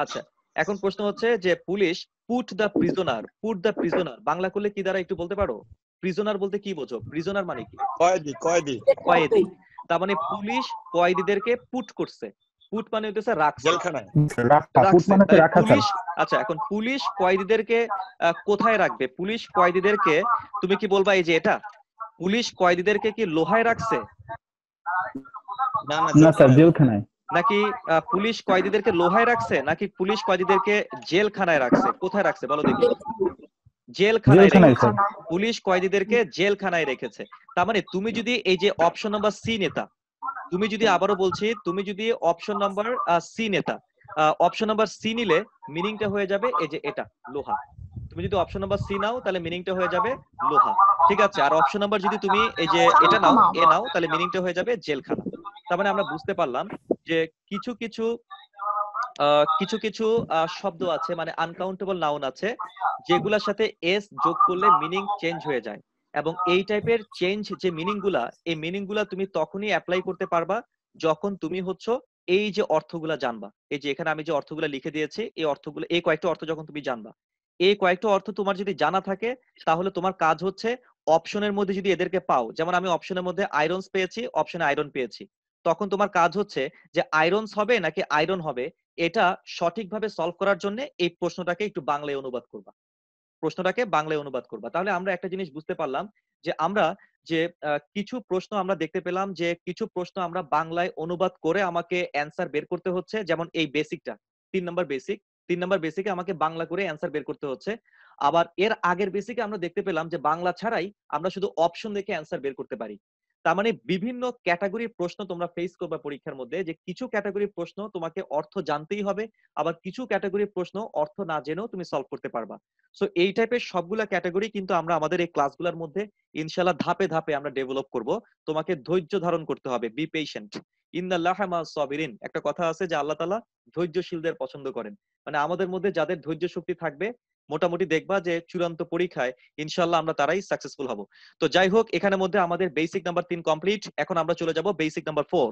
আচ্ছা এখন প্রশ্ন হচ্ছে যে police put the prisoner put the prisoner Bangla করলে কি দ্বারা একটু বলতে পারো প্রিজনার বলতে কি বোঝো প্রিজনার মানে কি কয়েদি কয়েদি কয়েদি তার মানে পুলিশ কয়েদিদেরকে পুট করছে পুট মানে হচ্ছে রাখছে জেলখানায় রাখা পুট মানে হচ্ছে রাখা পুলিশ। আচ্ছা এখন পুলিশ কয়েদিদেরকে কোথায় রাখবে পুলিশ কয়েদিদেরকে তুমি কি বলবা এই যে এটা পুলিশ কয়েদিদেরকে কি লোহায় রাখছে না না স্যার জেলখানায় নাকি পুলিশ কয়েদিদেরকে লোহায় রাখছে নাকি পুলিশ কয়েদিদেরকে জেলখানায় রাখছে কোথায় রাখছে বলো দেখি জেলখানায় রেখেছে পুলিশ কয়েদিদেরকে জেলখানায় রেখেছে। তার মানে তুমি যদি এই যে অপশন নাম্বার সি নেতা তুমি যদি আবারো বলছি তুমি যদি অপশন নাম্বার সি নেতা অপশন নাম্বার সি নিলে মিনিংটা হয়ে যাবে এই যে এটা লোহা তুমি যদি অপশন নাম্বার সি নাও তাহলে মিনিংটা হয়ে যাবে লোহা ঠিক আছে। আর অপশন নাম্বার যদি তুমি এই যে এটা নাও এ নাও তাহলে মিনিংটা হয়ে যাবে জেলখানা। তার মানে আমরা বুঝতে পারলাম যে কিছু কিছু কিছু কিছু শব্দ আছে মানে আনকাউন্টেবল নাউন আছে যেগুলোর সাথে এস যোগ করলে মিনিং চেঞ্জ হয়ে যায় এবং এই টাইপের চেঞ্জ যে মিনিংগুলা এই মিনিংগুলা তুমি তখনই অ্যাপ্লাই করতে পারবা যখন তুমি হচ্ছে এই যে অর্থগুলা জানবা এই যে এখানে আমি যে অর্থগুলা লিখে দিয়েছি এই অর্থগুলো এই কয়েকটা অর্থ যখন তুমি জানবা এই কয়েকটা অর্থ তোমার যদি জানা থাকে তাহলে তোমার কাজ হচ্ছে অপশনের মধ্যে যদি এদেরকে পাও যেমন আমি অপশনের মধ্যে আয়রনস পেয়েছি অপশনে আয়রন পেয়েছি তখন তোমার কাজ হচ্ছে যে আয়রনস হবে নাকি আয়রন হবে এটা সঠিকভাবে সলভ করার জন্য এই প্রশ্নটাকে একটু বাংলায় অনুবাদ করবা প্রশ্নটাকে বাংলায় অনুবাদ করবা। তাহলে আমরা একটা জিনিস বুঝতে পারলাম যে আমরা যে কিছু প্রশ্ন আমরা দেখতে পেলাম যে কিছু প্রশ্ন আমরা বাংলায় অনুবাদ করে আমাকে অ্যানসার বের করতে হচ্ছে যেমন এই বেসিকটা তিন নম্বর বেসিক তিন নম্বর বেসিকে আমাকে বাংলা করে অ্যানসার বের করতে হচ্ছে। আবার এর আগের বেসিকে আমরা দেখতে পেলাম যে বাংলা ছাড়াই আমরা শুধু অপশন দেখে অ্যানসার বের করতে পারি। তার মানে বিভিন্ন ক্যাটাগরির প্রশ্ন তোমরা ফেস করবে পরীক্ষার মধ্যে যে কিছু ক্যাটাগরির প্রশ্ন তোমাকে অর্থ জানতেই হবে আবার কিছু ক্যাটাগরির প্রশ্ন অর্থ না জেনেও তুমি সলভ করতে পারবা। সো এই টাইপের সবগুলা ক্যাটাগরি কিন্তু আমরা আমাদের এই ক্লাসগুলোর মধ্যে ইনশাআল্লাহ ধাপে ধাপে আমরা ডেভেলপ করব। তোমাকে ধৈর্য ধারণ করতে হবে বি পেশেন্ট ইন্নাল্লাহা মাস সাবিরিন একটা কথা আছে যে আল্লাহ তাআলা ধৈর্যশীলদের পছন্দ করেন মানে আমাদের মধ্যে যাদের ধৈর্য শক্তি থাকবে মোটামুটি দেখবা যে চূড়ান্ত পরীক্ষায় ইনশাআল্লাহ আমরা তারাই সাকসেসফুল হব। তো যাই হোক এখানে মধ্যে আমাদের বেসিক নাম্বার তিন কমপ্লিট এখন আমরা চলে যাব বেসিক নাম্বার ফোর।